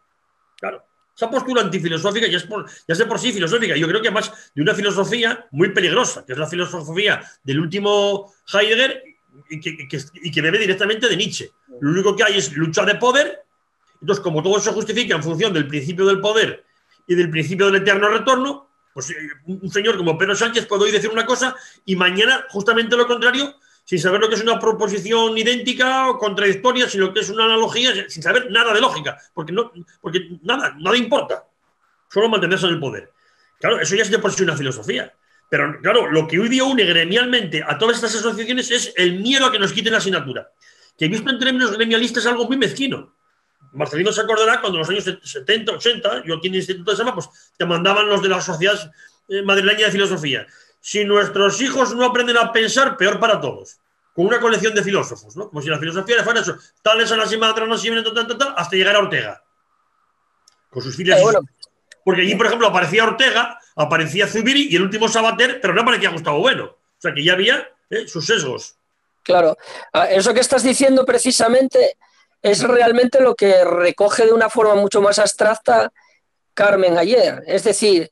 claro, esa postura antifilosófica ya es, por, ya es de por sí filosófica, yo creo que además de una filosofía muy peligrosa, que es la filosofía del último Heidegger y que, que, y que bebe directamente de Nietzsche, lo único que hay es lucha de poder, entonces como todo se justifica en función del principio del poder y del principio del eterno retorno, pues un señor como Pedro Sánchez puede hoy decir una cosa y mañana justamente lo contrario, sin saber lo que es una proposición idéntica o contradictoria, sino que es una analogía, sin saber nada de lógica, porque, no, porque nada, nada importa, solo mantenerse en el poder. Claro, eso ya es de por sí una filosofía, pero claro, lo que hoy día une gremialmente a todas estas asociaciones es el miedo a que nos quiten la asignatura, que visto en términos gremialistas es algo muy mezquino. Marcelino se acordará cuando en los años setenta, ochenta, yo aquí en el Instituto de Sama, pues te mandaban los de la Sociedad Madrileña de Filosofía. Si nuestros hijos no aprenden a pensar, peor para todos. Con una colección de filósofos, ¿no? Como si la filosofía le fuera eso. Tales a la semana, tras la hasta llegar a Ortega. Con sus filias. Bueno. Porque allí, por ejemplo, aparecía Ortega, aparecía Zubiri y el último Sabater, pero no aparecía Gustavo Bueno. O sea que ya había ¿eh? sus sesgos. Claro. Eso que estás diciendo precisamente... es realmente lo que recoge de una forma mucho más abstracta Carmen ayer. Es decir,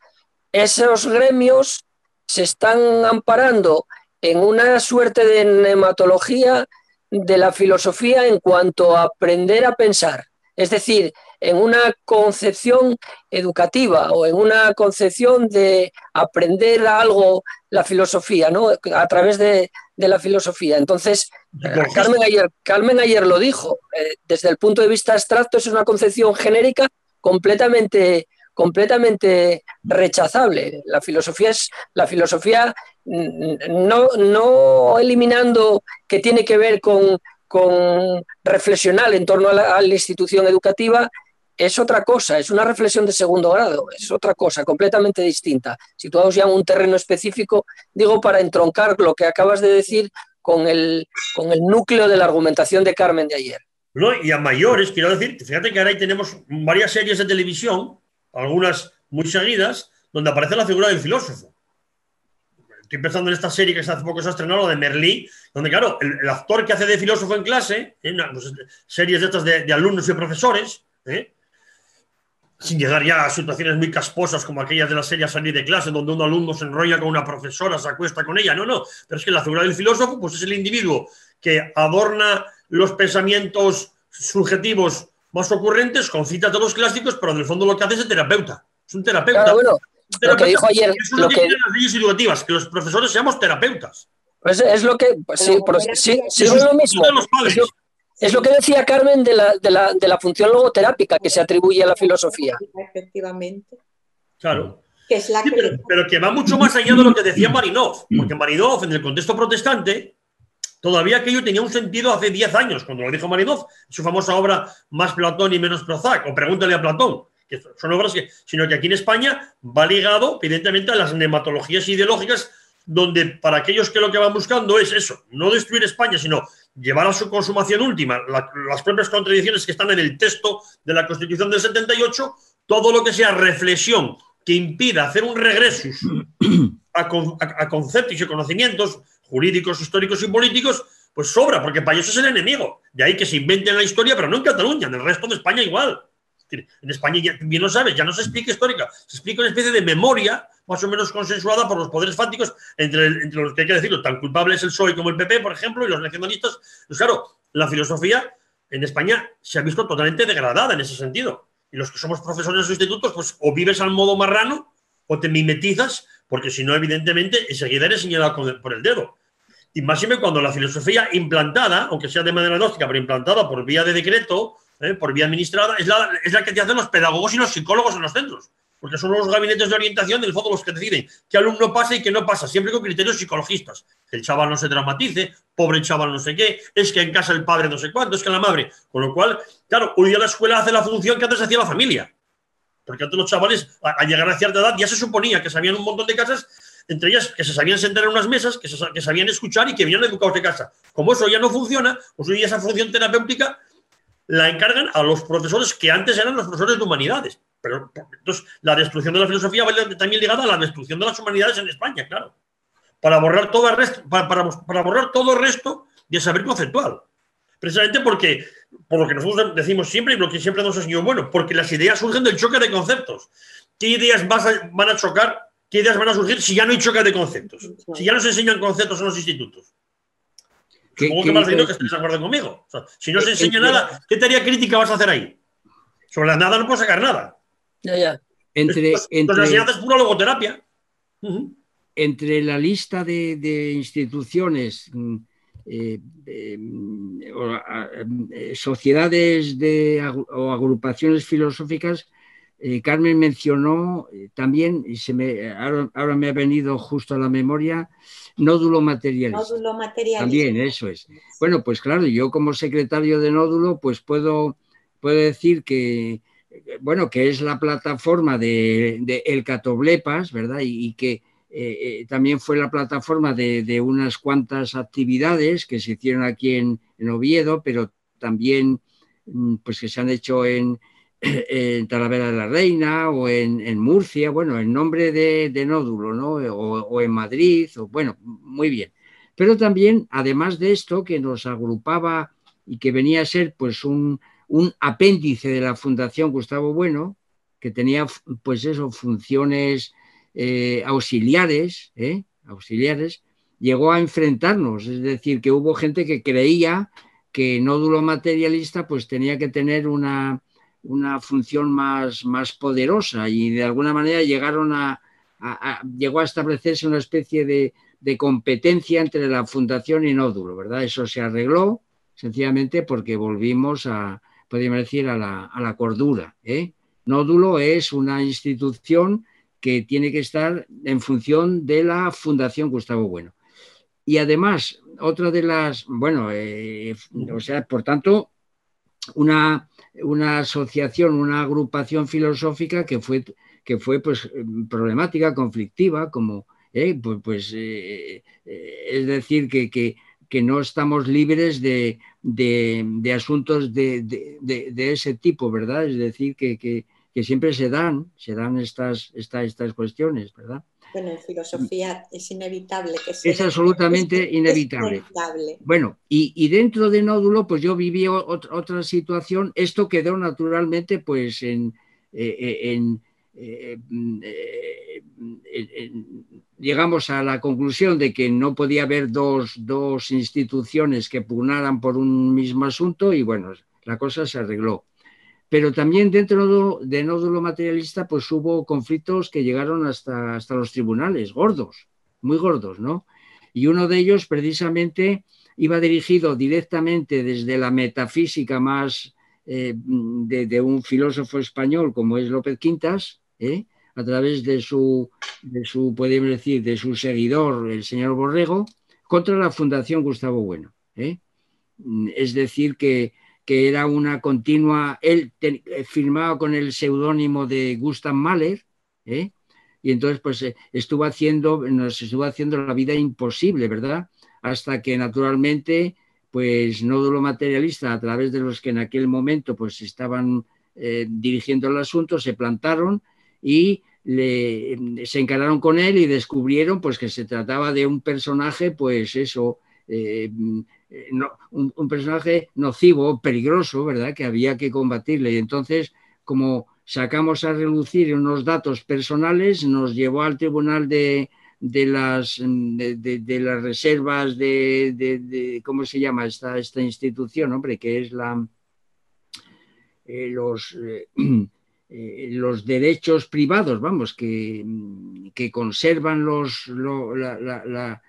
esos gremios se están amparando en una suerte de nematología de la filosofía en cuanto a aprender a pensar. Es decir, en una concepción educativa o en una concepción de aprender algo la filosofía, ¿no? A través de, de la filosofía. Entonces... Carmen ayer, Carmen ayer lo dijo, eh, desde el punto de vista abstracto es una concepción genérica completamente, completamente rechazable. La filosofía es la filosofía no, no eliminando que tiene que ver con, con reflexionar en torno a la, a la institución educativa, es otra cosa, es una reflexión de segundo grado, es otra cosa completamente distinta, situados ya en un terreno específico, digo, para entroncar lo que acabas de decir Con el, con el núcleo de la argumentación de Carmen de ayer. No, y a mayores, quiero decir, fíjate que ahora ahí tenemos varias series de televisión, algunas muy seguidas, donde aparece la figura del filósofo. Estoy pensando en esta serie que hace poco se ha estrenado, la de Merlí, donde, claro, el, el actor que hace de filósofo en clase, en una, pues, series de estas de, de alumnos y profesores, ¿eh? Sin llegar ya a situaciones muy casposas como aquellas de la serie Salir de clase, donde un alumno se enrolla con una profesora, se acuesta con ella, no, no, pero es que la figura del filósofo pues es el individuo que adorna los pensamientos subjetivos más ocurrentes, con citas de los clásicos, pero en el fondo lo que hace es el terapeuta, es un terapeuta. Claro, bueno, un terapeuta, lo que dijo ayer, eso es lo que tienen las leyes educativas, que los profesores seamos terapeutas. Pues es lo que, pues sí, pero, sí, sí es lo mismo. De los padres. Es lo que decía Carmen de la, de la, de la función logoterápica que se atribuye a la filosofía. Efectivamente. Claro. Que es la sí, que... Pero, pero que va mucho más allá de lo que decía Marinoff, porque Marinoff, en el contexto protestante, Todavía aquello tenía un sentido hace diez años, cuando lo dijo Marinoff, su famosa obra Más Platón y menos Prozac, o Pregúntale a Platón, que son obras que... Sino que aquí en España va ligado, evidentemente, a las nematologías ideológicas, donde para aquellos que lo que van buscando es eso, no destruir España, sino llevar a su consumación última la, las propias contradicciones que están en el texto de la Constitución del setenta y ocho, todo lo que sea reflexión que impida hacer un regresus a, con, a, a conceptos y conocimientos jurídicos, históricos y políticos, pues sobra, porque para ellos es el enemigo. De ahí que se inventen la historia, pero no en Cataluña, en el resto de España igual. Es decir, en España, ya, bien lo sabes, ya no se explica histórica, se explica una especie de memoria más o menos consensuada por los poderes fácticos, entre, entre los que hay que decirlo, tan culpable es el P S O E como el P P, por ejemplo, y los nacionalistas. Pues claro, la filosofía en España se ha visto totalmente degradada en ese sentido. Y los que somos profesores de institutos, pues o vives al modo marrano o te mimetizas, porque si no, evidentemente, enseguida eres señalado por el dedo. Y más y menos cuando la filosofía implantada, aunque sea de manera gnóstica, pero implantada por vía de decreto, eh, por vía administrada, es la, es la que te hacen los pedagogos y los psicólogos en los centros. Porque son los gabinetes de orientación, del fondo, los que deciden qué alumno pasa y qué no pasa, siempre con criterios psicologistas. Que el chaval no se traumatice, pobre chaval no sé qué, es que en casa el padre no sé cuánto, es que la madre. Con lo cual, claro, hoy día la escuela hace la función que antes hacía la familia. Porque antes los chavales, al llegar a cierta edad, ya se suponía que sabían un montón de cosas, entre ellas que se sabían sentar en unas mesas, que, se, que sabían escuchar y que venían educados de casa. Como eso ya no funciona, pues hoy día esa función terapéutica la encargan a los profesores que antes eran los profesores de humanidades. Pero entonces la destrucción de la filosofía va también ligada a la destrucción de las humanidades en España, claro, para borrar todo el resto, para, para, para borrar todo el resto de saber conceptual. Precisamente porque, por lo que nosotros decimos siempre y lo que siempre nos enseñó Bueno, porque las ideas surgen del choque de conceptos. ¿Qué ideas vas a, van a chocar? ¿Qué ideas van a surgir si ya no hay choque de conceptos? Si ya no se enseñan conceptos en los institutos. ¿Qué, Supongo qué que Marcelino que estés de acuerdo conmigo. O sea, si no se enseña es, nada, ¿qué tarea crítica vas a hacer ahí? Sobre la nada no puedes sacar nada. Ya, ya. Entre, Entonces, entre, la enseñanza es pura logoterapia. Uh-huh. Entre la lista de, de instituciones, eh, eh, o, eh, sociedades de, o agrupaciones filosóficas, eh, Carmen mencionó eh, también, y se me, ahora, ahora me ha venido justo a la memoria, Nódulo Materialista. Nódulo Materialista. También, eso es. Bueno, pues claro, yo como secretario de Nódulo, pues puedo, puedo decir que bueno, que es la plataforma de, de El Catoblepas, ¿verdad? Y, y que eh, eh, también fue la plataforma de, de unas cuantas actividades que se hicieron aquí en, en Oviedo, pero también pues que se han hecho en, en Talavera de la Reina o en, en Murcia, bueno, en nombre de, de Nódulo, ¿no? O, o en Madrid, o, bueno, muy bien. Pero también, además de esto, que nos agrupaba y que venía a ser pues un... un apéndice de la Fundación Gustavo Bueno, que tenía pues eso, funciones eh, auxiliares, eh, auxiliares, llegó a enfrentarnos, es decir, que hubo gente que creía que Nódulo Materialista pues tenía que tener una, una función más, más poderosa y de alguna manera llegaron a, a, a, llegó a establecerse una especie de, de competencia entre la Fundación y Nódulo, ¿verdad? Eso se arregló sencillamente porque volvimos a podríamos decir, a la, a la cordura. ¿eh? Nódulo es una institución que tiene que estar en función de la Fundación Gustavo Bueno. Y además, otra de las, bueno, eh, o sea, por tanto, una, una asociación, una agrupación filosófica que fue, que fue pues, problemática, conflictiva, como, eh, pues, pues eh, eh, es decir, que... que que no estamos libres de, de, de asuntos de, de, de, de ese tipo, ¿verdad? Es decir, que, que, que siempre se dan, se dan estas, esta, estas cuestiones, ¿verdad? Bueno, en filosofía es inevitable que sea. Es absolutamente es, inevitable. Es inevitable. Bueno, y, y dentro de Nódulo, pues yo viví otra, otra situación. Esto quedó naturalmente, pues, en... en Eh, eh, eh, eh, llegamos a la conclusión de que no podía haber dos, dos instituciones que pugnaran por un mismo asunto y bueno, la cosa se arregló. Pero también dentro de Nódulo Materialista pues hubo conflictos que llegaron hasta, hasta los tribunales, gordos, muy gordos, ¿no? Y uno de ellos precisamente iba dirigido directamente desde la metafísica más eh, de, de un filósofo español como es López Quintas, ¿Eh? a través de su, de su, podemos decir, de su seguidor, el señor Borrego, contra la Fundación Gustavo Bueno. ¿eh? Es decir, que, que era una continua... Él te, firmaba con el seudónimo de Gustav Mahler, ¿eh? y entonces pues, estuvo haciendo, nos estuvo haciendo la vida imposible, ¿verdad? Hasta que naturalmente, pues Nódulo Materialista, a través de los que en aquel momento pues, estaban eh, dirigiendo el asunto, se plantaron y... Le, se encararon con él y descubrieron pues, que se trataba de un personaje, pues eso, eh, no, un, un personaje nocivo, peligroso, ¿verdad? Que había que combatirle. Y entonces, como sacamos a relucir unos datos personales, nos llevó al tribunal de, de, las, de, de, de las reservas de, de, de, ¿cómo se llama esta, esta institución, hombre? Que es la... Eh, los... Eh, Eh, los derechos privados, vamos, que, que conservan los... Lo, la, la, la,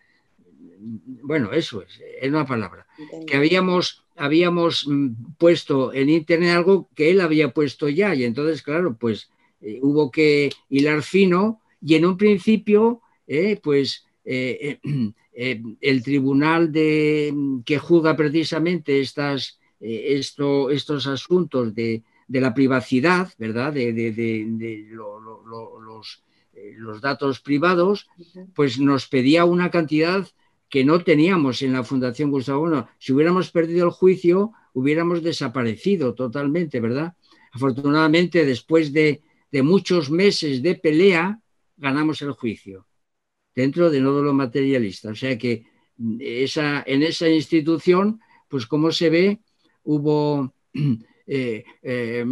bueno, eso es, es una palabra. Entendido. Que habíamos, habíamos puesto en Internet algo que él había puesto ya, y entonces, claro, pues eh, hubo que hilar fino, y en un principio, eh, pues eh, eh, eh, el tribunal de, que juzga precisamente estas, eh, esto, estos asuntos de... de la privacidad, ¿verdad? De, de, de, de lo, lo, lo, los, eh, los datos privados, pues nos pedía una cantidad que no teníamos en la Fundación Gustavo Bueno. Si hubiéramos perdido el juicio, hubiéramos desaparecido totalmente, ¿verdad? Afortunadamente, después de, de muchos meses de pelea, ganamos el juicio dentro de Nódulo Materialista. O sea que esa, en esa institución, pues como se ve, hubo... Eh, eh,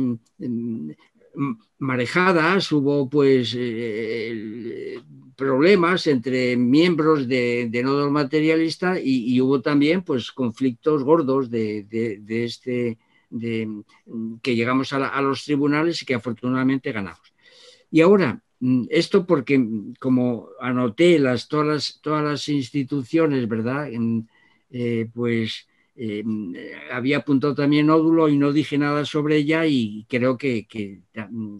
marejadas, hubo pues eh, problemas entre miembros de, de Nódulo Materialista y, y hubo también pues conflictos gordos de, de, de este de, que llegamos a, la, a los tribunales y que afortunadamente ganamos. Y ahora, esto porque como anoté las, todas, las, todas las instituciones, ¿verdad? Eh, pues Eh, había apuntado también Nódulo y no dije nada sobre ella, y creo que, que,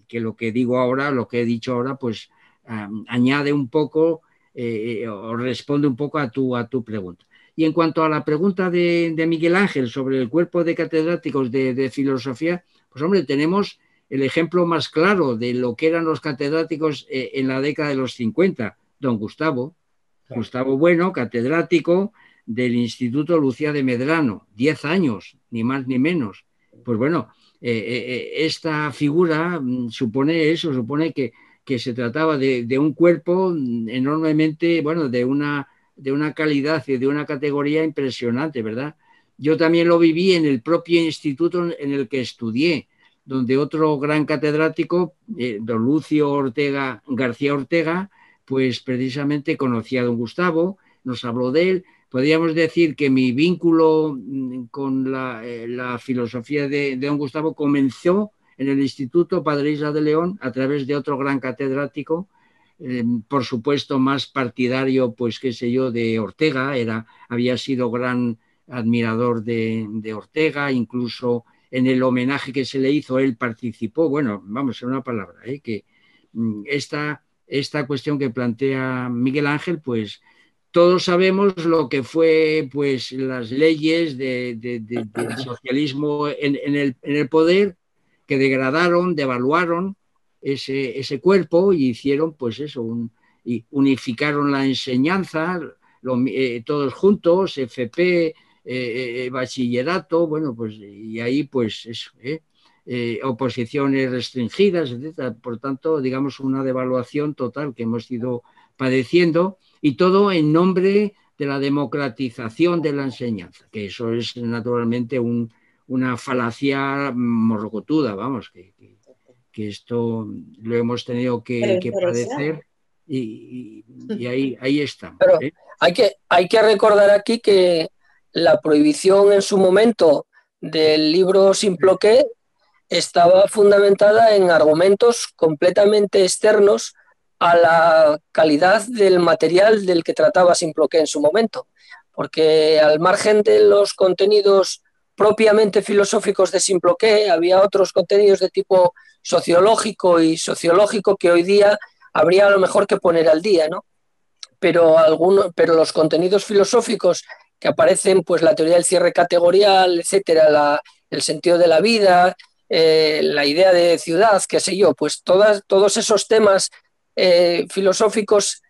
que lo que digo ahora, lo que he dicho ahora, pues um, añade un poco eh, o responde un poco a tu, a tu pregunta. Y en cuanto a la pregunta de, de Miguel Ángel sobre el cuerpo de catedráticos de, de filosofía, pues hombre, tenemos el ejemplo más claro de lo que eran los catedráticos eh, en la década de los cincuenta, don Gustavo, claro. Gustavo Bueno, catedrático del Instituto Lucía de Medrano, diez años, ni más ni menos. Pues bueno, eh, eh, esta figura supone eso, supone que, que se trataba de, de un cuerpo enormemente, bueno, de una, de una calidad y de una categoría impresionante, ¿verdad? Yo también lo viví en el propio instituto en el que estudié, donde otro gran catedrático, eh, don Lucio Ortega, García Ortega, pues precisamente conocía a don Gustavo, nos habló de él. Podríamos decir que mi vínculo con la, eh, la filosofía de, de don Gustavo comenzó en el Instituto Padre Isla de León a través de otro gran catedrático, eh, por supuesto más partidario, pues qué sé yo, de Ortega, era, había sido gran admirador de, de Ortega, incluso en el homenaje que se le hizo él participó, bueno, vamos, en una palabra, eh, que esta, esta cuestión que plantea Miguel Ángel, pues... Todos sabemos lo que fue pues, las leyes de, de, de, del socialismo en, en, el, en el poder, que degradaron, devaluaron ese, ese cuerpo y hicieron, pues eso, un, y unificaron la enseñanza, lo, eh, todos juntos, F P, eh, bachillerato, bueno, pues y ahí pues eso, eh, eh, oposiciones restringidas, etcétera. Por tanto, digamos, una devaluación total que hemos ido padeciendo. Y todo en nombre de la democratización de la enseñanza, que eso es naturalmente un, una falacia morrocotuda, vamos, que, que, que esto lo hemos tenido que, que padecer y, y, y ahí, ahí estamos. Pero ¿eh? hay, que, hay que recordar aquí que la prohibición en su momento del libro sin bloque estaba fundamentada en argumentos completamente externos a la calidad del material del que trataba Simploqué en su momento, porque al margen de los contenidos propiamente filosóficos de Simploqué había otros contenidos de tipo sociológico y sociológico que hoy día habría a lo mejor que poner al día, ¿no? pero, alguno, pero los contenidos filosóficos que aparecen, pues la teoría del cierre categorial, etcétera, la, el sentido de la vida, eh, la idea de ciudad, qué sé yo, pues todas, todos esos temas eh, filosóficos,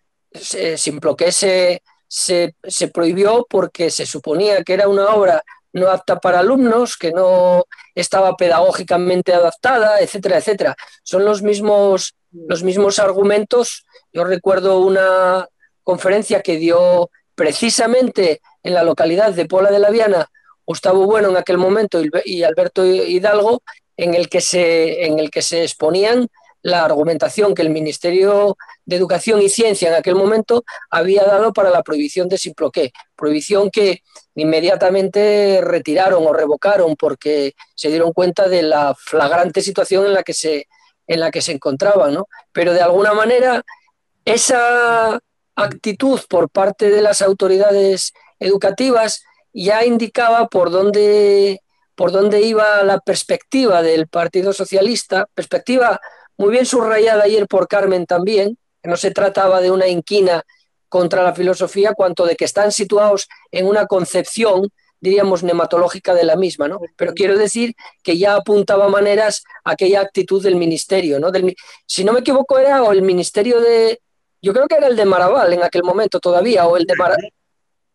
eh, sin bloqueo se, se, se prohibió porque se suponía que era una obra no apta para alumnos, que no estaba pedagógicamente adaptada, etcétera, etcétera. Son los mismos, los mismos argumentos. Yo recuerdo una conferencia que dio precisamente en la localidad de Pola de la Viana Gustavo Bueno en aquel momento y Alberto Hidalgo, en el que se, en el que se exponían la argumentación que el Ministerio de Educación y Ciencia en aquel momento había dado para la prohibición de Simploqué, prohibición que inmediatamente retiraron o revocaron porque se dieron cuenta de la flagrante situación en la que se, en la que se encontraban, ¿no? Pero de alguna manera esa actitud por parte de las autoridades educativas ya indicaba por dónde, por dónde iba la perspectiva del Partido Socialista, perspectiva muy bien subrayada ayer por Carmen también, que no se trataba de una inquina contra la filosofía, cuanto de que están situados en una concepción, diríamos, nematológica de la misma, ¿no? Pero quiero decir que ya apuntaba maneras a aquella actitud del ministerio, ¿no? Del, si no me equivoco, era o el ministerio de... Yo creo que era el de Maraval en aquel momento todavía, o el de Maraval.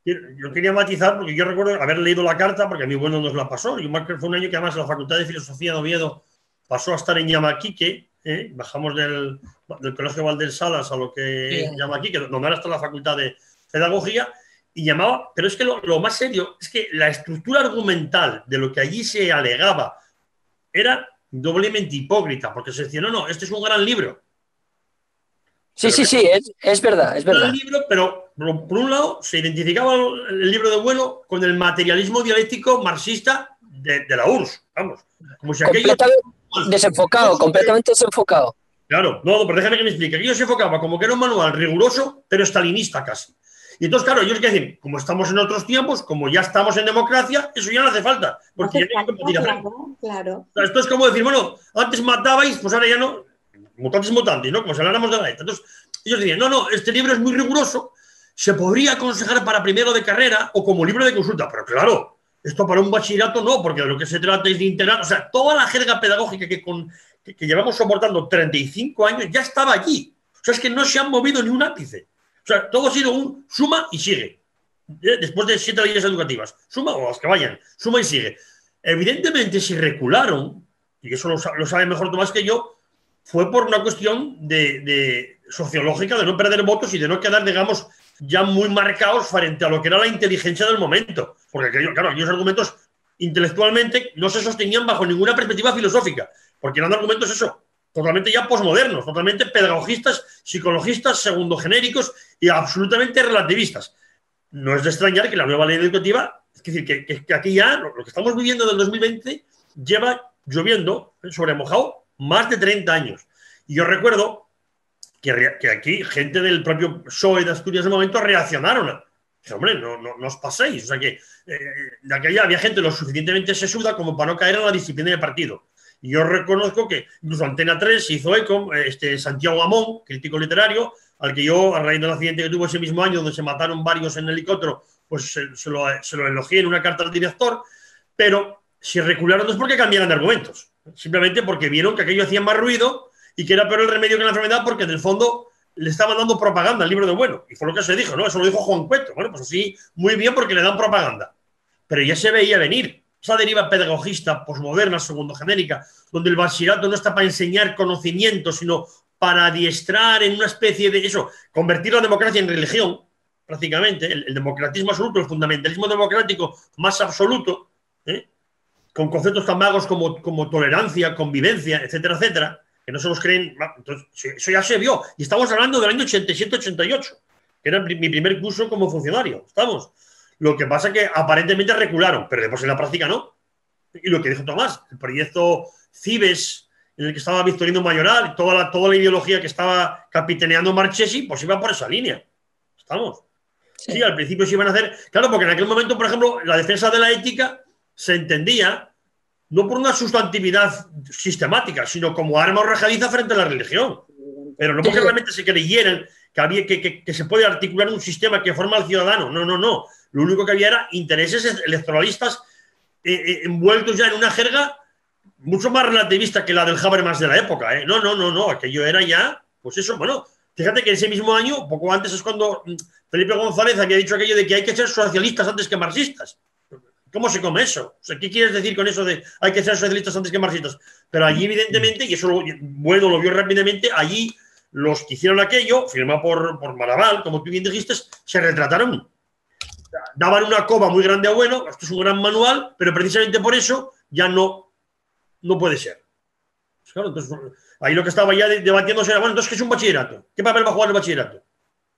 Yo quería matizar, porque yo recuerdo haber leído la carta, porque a mí Bueno nos la pasó. Yo marco fue un año que además la Facultad de Filosofía de Oviedo pasó a estar en Llamaquique, ¿eh? Bajamos del, del Colegio Valdesalas a lo que es Llamaquique, donde ahora está la Facultad de Pedagogía, y llamaba... Pero es que lo, lo más serio es que la estructura argumental de lo que allí se alegaba era doblemente hipócrita, porque se decía, no, no, este es un gran libro. Sí, pero sí, sí, es, es verdad, es verdad. El libro, pero por un lado se identificaba el libro de Bueno con el materialismo dialéctico marxista de, de la U R S S, vamos. Como si aquello... Desenfocado, completamente desenfocado. Claro, no, pero déjame que me explique. Aquello se enfocaba como que era un manual riguroso, pero stalinista casi. Y entonces, claro, ellos que dicen, como estamos en otros tiempos, como ya estamos en democracia, eso ya no hace falta. Porque no hace ya falta, no hay que claro, frente. Claro. Esto es como decir, bueno, antes matabais, pues ahora ya no... Mutantes mutantes, ¿no? Como si habláramos de la ETA. Entonces, ellos dirían, no, no, este libro es muy riguroso, se podría aconsejar para primero de carrera o como libro de consulta. Pero claro, esto para un bachillerato no, porque de lo que se trata es de integrar. O sea, toda la jerga pedagógica que, con, que, que llevamos soportando treinta y cinco años ya estaba allí. O sea, es que no se han movido ni un ápice. O sea, todo ha sido un suma y sigue. ¿Eh? Después de siete leyes educativas. Suma, o las que vayan, suma y sigue. Evidentemente, si recularon, y eso lo, lo sabe mejor Tomás que yo, fue por una cuestión de, de sociológica, de no perder votos y de no quedar, digamos, ya muy marcados frente a lo que era la inteligencia del momento. Porque, claro, aquellos argumentos intelectualmente no se sostenían bajo ninguna perspectiva filosófica, porque eran argumentos, eso, totalmente ya posmodernos, totalmente pedagogistas, psicologistas, segundogenéricos y absolutamente relativistas. No es de extrañar que la nueva ley educativa, es decir, que, que, que aquí ya, lo que estamos viviendo del dos mil veinte, lleva lloviendo sobre mojado más de treinta años. Y yo recuerdo que, que aquí gente del propio P S O E de Asturias en el momento reaccionaron. Dije, hombre, no, no, no os paséis. O sea que eh, de aquella había gente lo suficientemente sesuda como para no caer en la disciplina de partido. Y yo reconozco que incluso Antena tres hizo eco, este, Santiago Amón, crítico literario, al que yo, a raíz del accidente que tuvo ese mismo año, donde se mataron varios en helicóptero, pues se, se, lo, se lo elogié en una carta al director. Pero si recularon no es porque cambiaran de argumentos. Simplemente porque vieron que aquello hacía más ruido y que era peor el remedio que la enfermedad, porque en el fondo le estaban dando propaganda al libro de Bueno. Y fue lo que se dijo, ¿no? Eso lo dijo Juan Cueto. Bueno, pues sí, muy bien, porque le dan propaganda. Pero ya se veía venir. Esa deriva pedagogista, posmoderna, segundogenérica, donde el bachillerato no está para enseñar conocimiento, sino para adiestrar en una especie de eso, convertir la democracia en religión, prácticamente, el, el democratismo absoluto, el fundamentalismo democrático más absoluto, ¿eh? Con conceptos tan vagos como, como tolerancia, convivencia, etcétera, etcétera, que no se los creen. Entonces, eso ya se vio. Y estamos hablando del año ochenta y siete ochenta y ocho, que era mi primer curso como funcionario. Estamos. Lo que pasa es que aparentemente recularon, pero después en la práctica no. Y lo que dijo Tomás, el proyecto Cibes, en el que estaba Victorino Mayoral, toda la, toda la ideología que estaba capitaneando Marchesi, pues iba por esa línea. Estamos. Sí, sí, al principio se iban a hacer... Claro, porque en aquel momento, por ejemplo, la defensa de la ética se entendía no por una sustantividad sistemática, sino como arma arrojadiza frente a la religión. Pero no porque realmente se creyeran que, había, que, que, que se puede articular un sistema que forma al ciudadano. No, no, no. Lo único que había era intereses electoralistas eh, eh, envueltos ya en una jerga mucho más relativista que la del Habermas de la época. ¿eh? No, no, no, no. Aquello era ya, pues eso, bueno... Fíjate que ese mismo año, poco antes, es cuando Felipe González había dicho aquello de que hay que ser socialistas antes que marxistas. ¿Cómo se come eso? O sea, ¿qué quieres decir con eso de hay que ser socialistas antes que marxistas? Pero allí, evidentemente, y eso lo, Bueno lo vio rápidamente, allí los que hicieron aquello, firmado por, por Maraval, como tú bien dijiste, se retrataron. Daban una coba muy grande a Bueno, esto es un gran manual, pero precisamente por eso ya no, no puede ser. Pues claro, entonces... Ahí lo que estaba ya debatiéndose era, bueno, entonces, ¿qué es un bachillerato? ¿Qué papel va a jugar el bachillerato?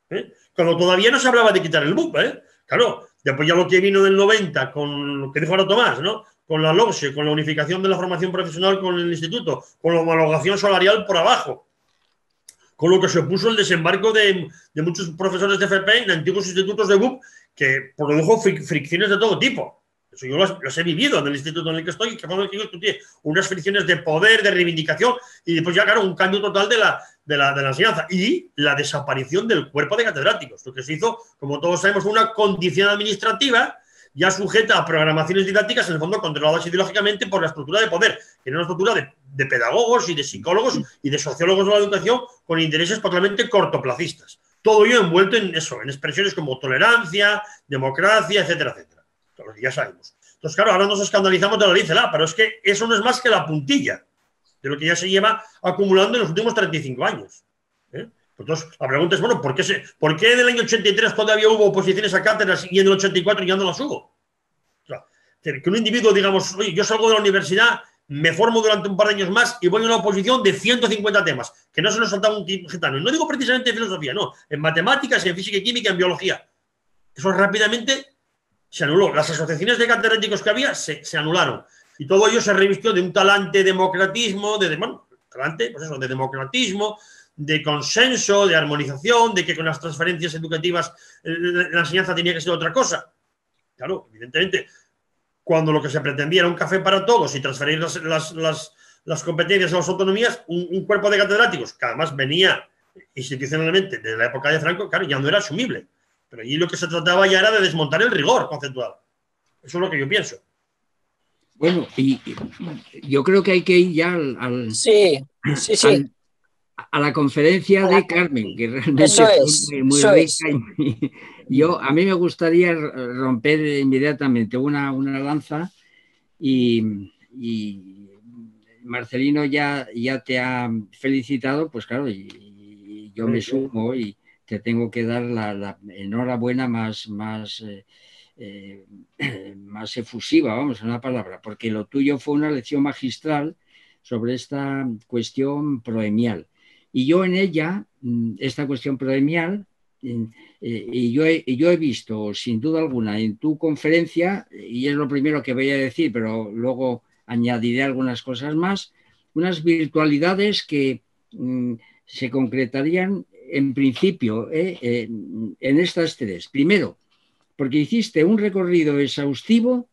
¿Eh? Cuando todavía no se hablaba de quitar el B U P, ¿eh? Claro, después ya lo que vino del noventa, con lo que dijo ahora Tomás, ¿no? Con la LOGSE, con la unificación de la formación profesional con el instituto, con la homologación salarial por abajo, con lo que se opuso el desembarco de, de muchos profesores de F P en antiguos institutos de B U P, que produjo fric fricciones de todo tipo. Eso yo las, las he vivido en el instituto en el que estoy, que cuando yo estudié, unas fricciones de poder, de reivindicación, y después ya, claro, un cambio total de la, de la, de la enseñanza. Y la desaparición del cuerpo de catedráticos, lo que se hizo, como todos sabemos, una condición administrativa ya sujeta a programaciones didácticas, en el fondo controladas ideológicamente por la estructura de poder, que era una estructura de, de pedagogos y de psicólogos y de sociólogos de la educación con intereses totalmente cortoplacistas. Todo ello envuelto en eso, en expresiones como tolerancia, democracia, etcétera, etcétera. Ya sabemos. Entonces, claro, ahora nos escandalizamos de la ley Celaá, pero es que eso no es más que la puntilla de lo que ya se lleva acumulando en los últimos treinta y cinco años. ¿eh? Entonces, la pregunta es, bueno, ¿por qué, se, ¿por qué en el año ochenta y tres todavía hubo oposiciones a cátedras y en el ochenta y cuatro ya no las hubo? O sea, que un individuo, digamos, oye, yo salgo de la universidad, me formo durante un par de años más y voy a una oposición de ciento cincuenta temas, que no se nos salta un gitano. Y no digo precisamente en filosofía, no, en matemáticas, en física y química, en biología. Eso rápidamente... se anuló. Las asociaciones de catedráticos que había se, se anularon. Y todo ello se revistió de un talante democratismo, de, de, bueno, talante, pues eso, de democratismo, de consenso, de armonización, de que con las transferencias educativas la, la enseñanza tenía que ser otra cosa. Claro, evidentemente, cuando lo que se pretendía era un café para todos y transferir las, las, las, las competencias a las autonomías, un, un cuerpo de catedráticos que además venía institucionalmente desde la época de Franco, claro, ya no era asumible. Pero allí lo que se trataba ya era de desmontar el rigor conceptual. Eso es lo que yo pienso. Bueno, y, y yo creo que hay que ir ya al, al, sí, sí, sí. al a la conferencia de Carmen, que realmente eso es, fue muy eso rica. Es. Y, yo, a mí me gustaría romper inmediatamente una, una lanza y, y Marcelino ya, ya te ha felicitado, pues claro, y, y yo me sumo y te tengo que dar la, la enhorabuena más, más, eh, eh, más efusiva, vamos, en una palabra, porque lo tuyo fue una lección magistral sobre esta cuestión proemial. Y yo en ella, esta cuestión proemial, eh, y yo he, yo he visto, sin duda alguna, en tu conferencia, y es lo primero que voy a decir, pero luego añadiré algunas cosas más, unas virtualidades que mm, se concretarían en principio, eh, eh, en estas tres. Primero, porque hiciste un recorrido exhaustivo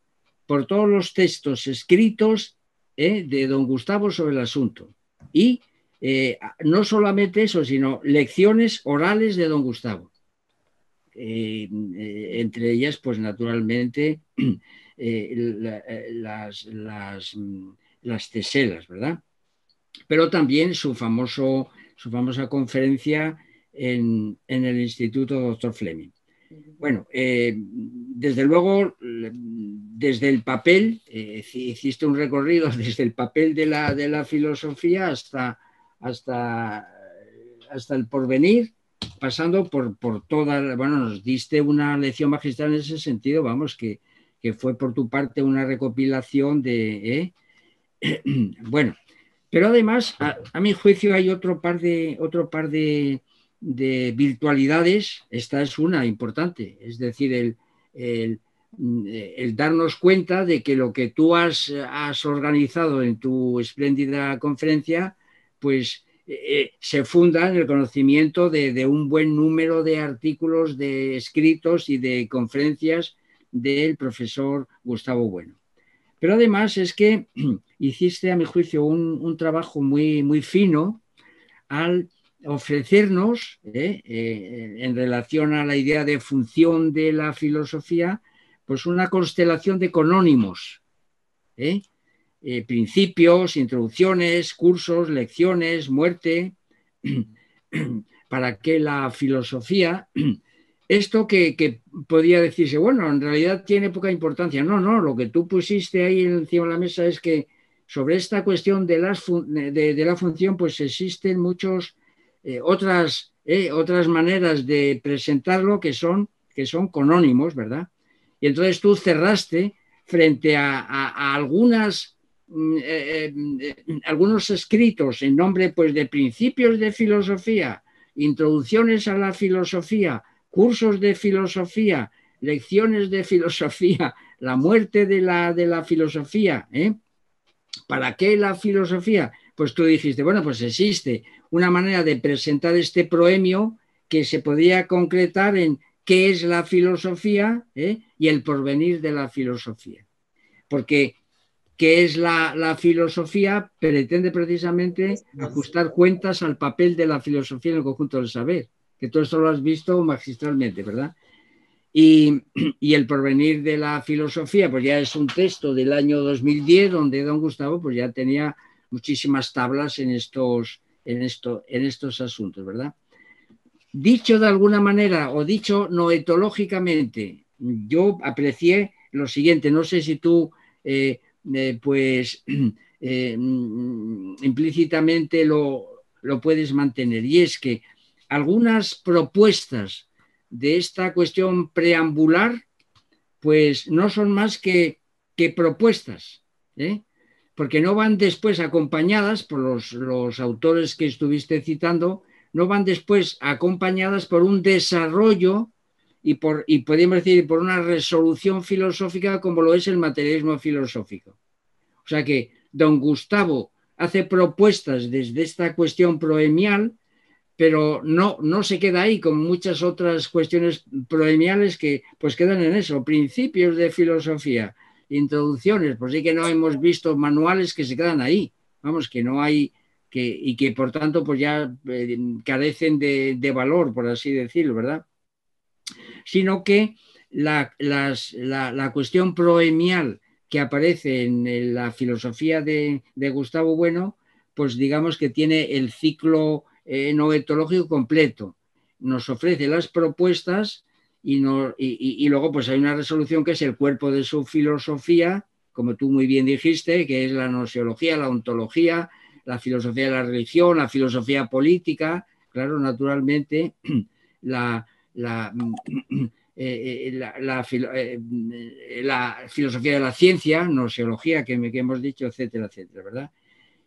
por todos los textos escritos eh, de don Gustavo sobre el asunto. Y eh, no solamente eso, sino lecciones orales de don Gustavo. Eh, eh, entre ellas, pues naturalmente, eh, la, las, las, las teselas, ¿verdad? Pero también su, famoso, su famosa conferencia En, en el Instituto Doctor Fleming. Bueno, eh, desde luego, desde el papel, eh, hiciste un recorrido desde el papel de la, de la filosofía hasta, hasta, hasta el porvenir, pasando por, por toda... Bueno, nos diste una lección magistral en ese sentido, vamos, que, que fue por tu parte una recopilación de... Eh, bueno, pero además, a, a mi juicio hay otro par de... Otro par de de virtualidades. Esta es una importante, es decir, el, el, el darnos cuenta de que lo que tú has, has organizado en tu espléndida conferencia, pues eh, se funda en el conocimiento de, de un buen número de artículos, de escritos y de conferencias del profesor Gustavo Bueno. Pero además es que hiciste, a mi juicio, un, un trabajo muy, muy fino al ofrecernos, eh, eh, en relación a la idea de función de la filosofía, pues una constelación de conónimos, eh, eh, principios, introducciones, cursos, lecciones, muerte, para que la filosofía, esto que, que podría decirse, bueno, en realidad tiene poca importancia, no, no, lo que tú pusiste ahí encima de la mesa es que sobre esta cuestión de, las fun de, de la función, pues existen muchos eh, otras, eh, otras maneras de presentarlo que son, que son conónimos, ¿verdad? Y entonces tú cerraste frente a, a, a algunas, eh, eh, algunos escritos en nombre, pues, de principios de filosofía, introducciones a la filosofía, cursos de filosofía, lecciones de filosofía, la muerte de la, de la filosofía, ¿eh? ¿Para qué la filosofía? Pues tú dijiste, bueno, pues existe una manera de presentar este proemio que se podía concretar en qué es la filosofía, ¿eh? Y el porvenir de la filosofía. Porque qué es la, la filosofía pretende precisamente ajustar cuentas al papel de la filosofía en el conjunto del saber, que todo esto lo has visto magistralmente, ¿verdad? Y, y el porvenir de la filosofía, pues ya es un texto del año dos mil diez, donde don Gustavo pues ya tenía muchísimas tablas en estos, en esto, en estos asuntos, ¿verdad? Dicho de alguna manera, o dicho noetológicamente, yo aprecié lo siguiente, no sé si tú, eh, eh, pues, eh, implícitamente lo, lo puedes mantener, y es que algunas propuestas de esta cuestión preambular, pues no son más que, que propuestas, ¿eh? Porque no van después acompañadas por los, los autores que estuviste citando, no van después acompañadas por un desarrollo y, por, y podemos decir por una resolución filosófica como lo es el materialismo filosófico. O sea que don Gustavo hace propuestas desde esta cuestión proemial, pero no, no se queda ahí, como muchas otras cuestiones proemiales que pues quedan en eso, principios de filosofía, introducciones, pues sí que no hemos visto manuales que se quedan ahí, vamos, que no hay, que, y que por tanto pues ya eh, carecen de, de valor, por así decirlo, ¿verdad? Sino que la, las, la, la cuestión proemial que aparece en la filosofía de, de Gustavo Bueno, pues digamos que tiene el ciclo Eh, noetológico completo, nos ofrece las propuestas y, no, y, y, y luego pues hay una resolución que es el cuerpo de su filosofía, como tú muy bien dijiste, que es la gnoseología, la ontología, la filosofía de la religión, la filosofía política, claro, naturalmente, la, la, eh, la, la, filo, eh, la filosofía de la ciencia, gnoseología, que, que hemos dicho, etcétera, etcétera, ¿verdad?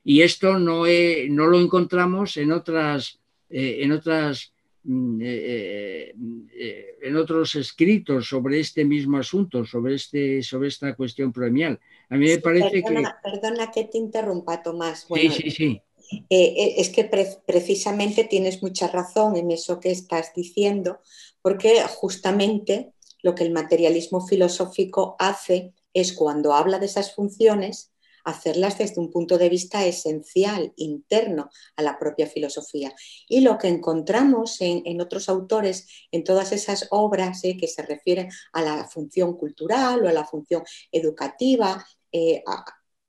Y esto no, eh, no lo encontramos en otras, eh, en, otras eh, eh, en otros escritos sobre este mismo asunto, sobre, este, sobre esta cuestión proemial. A mí me sí, parece perdona, que... Perdona que te interrumpa, Tomás. Bueno, sí, sí, sí. Eh, es que pre precisamente tienes mucha razón en eso que estás diciendo, porque justamente lo que el materialismo filosófico hace es, cuando habla de esas funciones, hacerlas desde un punto de vista esencial, interno a la propia filosofía. Y lo que encontramos en, en otros autores, en todas esas obras eh, que se refieren a la función cultural o a la función educativa, eh, a,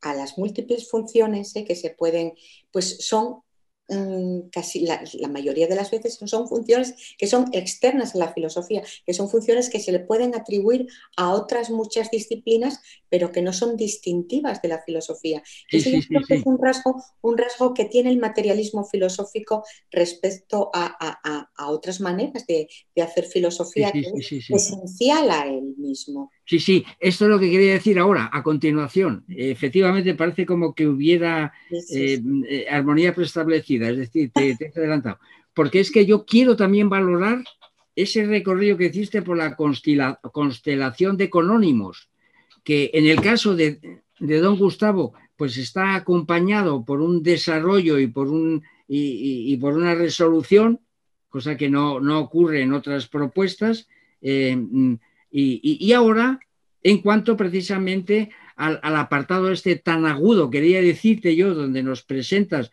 a las múltiples funciones eh, que se pueden, pues son mmm, casi la, la mayoría de las veces son funciones que son externas a la filosofía, que son funciones que se le pueden atribuir a otras muchas disciplinas, pero que no son distintivas de la filosofía. Sí, Eso sí, sí, sí. es un rasgo, un rasgo que tiene el materialismo filosófico respecto a, a, a, a otras maneras de, de hacer filosofía, sí, sí, que sí, es sí, esencial sí. a él mismo. Sí, sí, esto es lo que quería decir ahora, a continuación. Efectivamente parece como que hubiera sí, sí, eh, sí. armonía preestablecida, es decir, te, te he adelantado. Porque es que yo quiero también valorar ese recorrido que hiciste por la constelación de conónimos, que en el caso de, de don Gustavo, pues está acompañado por un desarrollo y por, un, y, y, y por una resolución, cosa que no, no ocurre en otras propuestas, eh, y, y, y ahora, en cuanto precisamente al, al apartado este tan agudo, quería decirte yo, donde nos presentas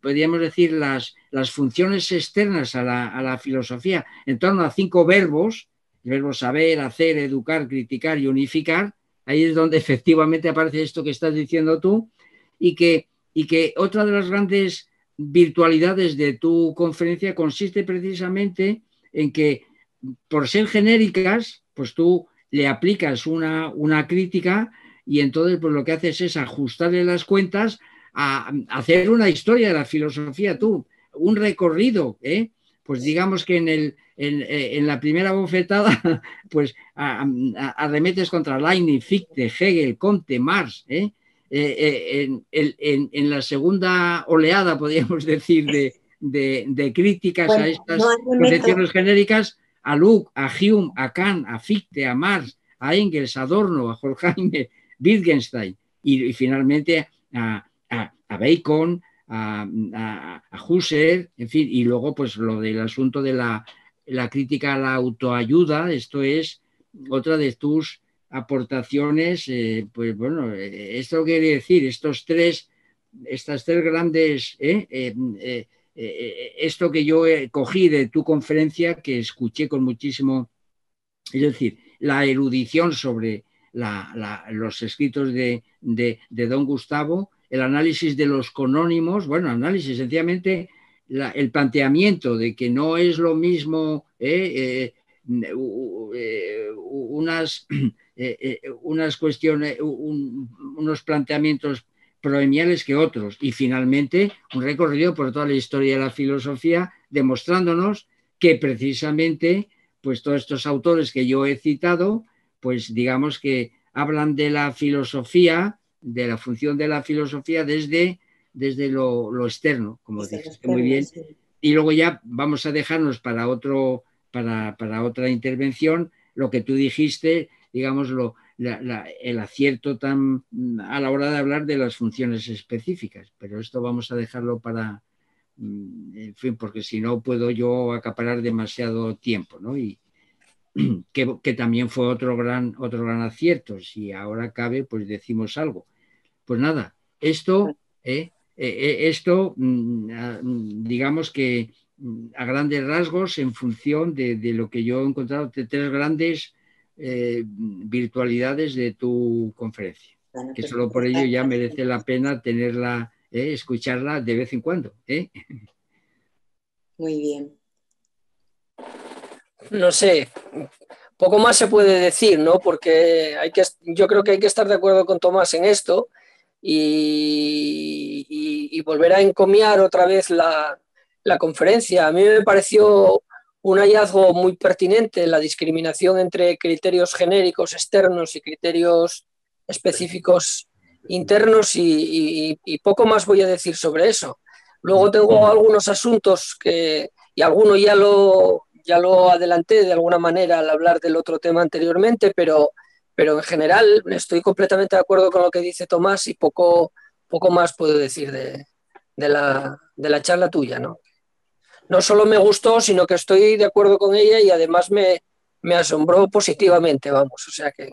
podríamos decir, las, las funciones externas a la, a la filosofía en torno a cinco verbos, el verbo saber, hacer, educar, criticar y unificar. Ahí es donde efectivamente aparece esto que estás diciendo tú, y que, y que otra de las grandes virtualidades de tu conferencia consiste precisamente en que, por ser genéricas, pues tú le aplicas una, una crítica, y entonces pues lo que haces es ajustarle las cuentas a, a hacer una historia de la filosofía tú, un recorrido, ¿eh? Pues digamos que en, el, en, en la primera bofetada pues arremetes contra Leibniz, Fichte, Hegel, Comte, Marx, ¿eh? Eh, eh, en, en, en la segunda oleada, podríamos decir, de, de, de críticas bueno, a estas no concepciones genéricas, a Luke, a Hume, a Kant, a Fichte, a Marx, a Engels, a Adorno, a Horkheimer, Wittgenstein, y, y finalmente a, a, a Bacon, a, a, a Husserl, en fin, y luego pues lo del asunto de la, la crítica a la autoayuda. Esto es otra de tus aportaciones. Eh, pues bueno, esto quiere decir, estos tres, estas tres grandes, eh, eh, eh, eh, esto que yo cogí de tu conferencia, que escuché con muchísimo, es decir, la erudición sobre la, la, los escritos de, de, de don Gustavo, el análisis de los conónimos, bueno, análisis, sencillamente la, el planteamiento de que no es lo mismo eh, eh, unas, eh, unas cuestiones, un, unos planteamientos proemiales que otros, y finalmente un recorrido por toda la historia de la filosofía, demostrándonos que precisamente pues todos estos autores que yo he citado, pues digamos que hablan de la filosofía, de la función de la filosofía desde, desde lo, lo externo, como sí, dijiste muy bien, sí. Y luego ya vamos a dejarnos para otro... Para, para otra intervención, lo que tú dijiste, digamos, lo, la, la, el acierto tan a la hora de hablar de las funciones específicas. Pero esto vamos a dejarlo para, en fin, porque si no puedo yo acaparar demasiado tiempo, ¿no? Y que, que también fue otro gran, otro gran acierto. Si ahora cabe, pues decimos algo. Pues nada, esto, eh, eh, esto digamos que a grandes rasgos, en función de, de lo que yo he encontrado, de tres grandes eh, virtualidades de tu conferencia, bueno, que solo por ello ya merece la pena tenerla, eh, escucharla de vez en cuando. ¿eh? Muy bien. No sé, poco más se puede decir, ¿no? Porque hay que, yo creo que hay que estar de acuerdo con Tomás en esto y, y, y volver a encomiar otra vez la... la conferencia. A mí me pareció un hallazgo muy pertinente la discriminación entre criterios genéricos externos y criterios específicos internos, y, y, y poco más voy a decir sobre eso. Luego tengo algunos asuntos que, y alguno ya lo, ya lo adelanté de alguna manera al hablar del otro tema anteriormente, pero, pero en general estoy completamente de acuerdo con lo que dice Tomás y poco, poco más puedo decir de, de, la, de la charla tuya, ¿no? No solo me gustó, sino que estoy de acuerdo con ella y además me, me asombró positivamente, vamos, o sea que...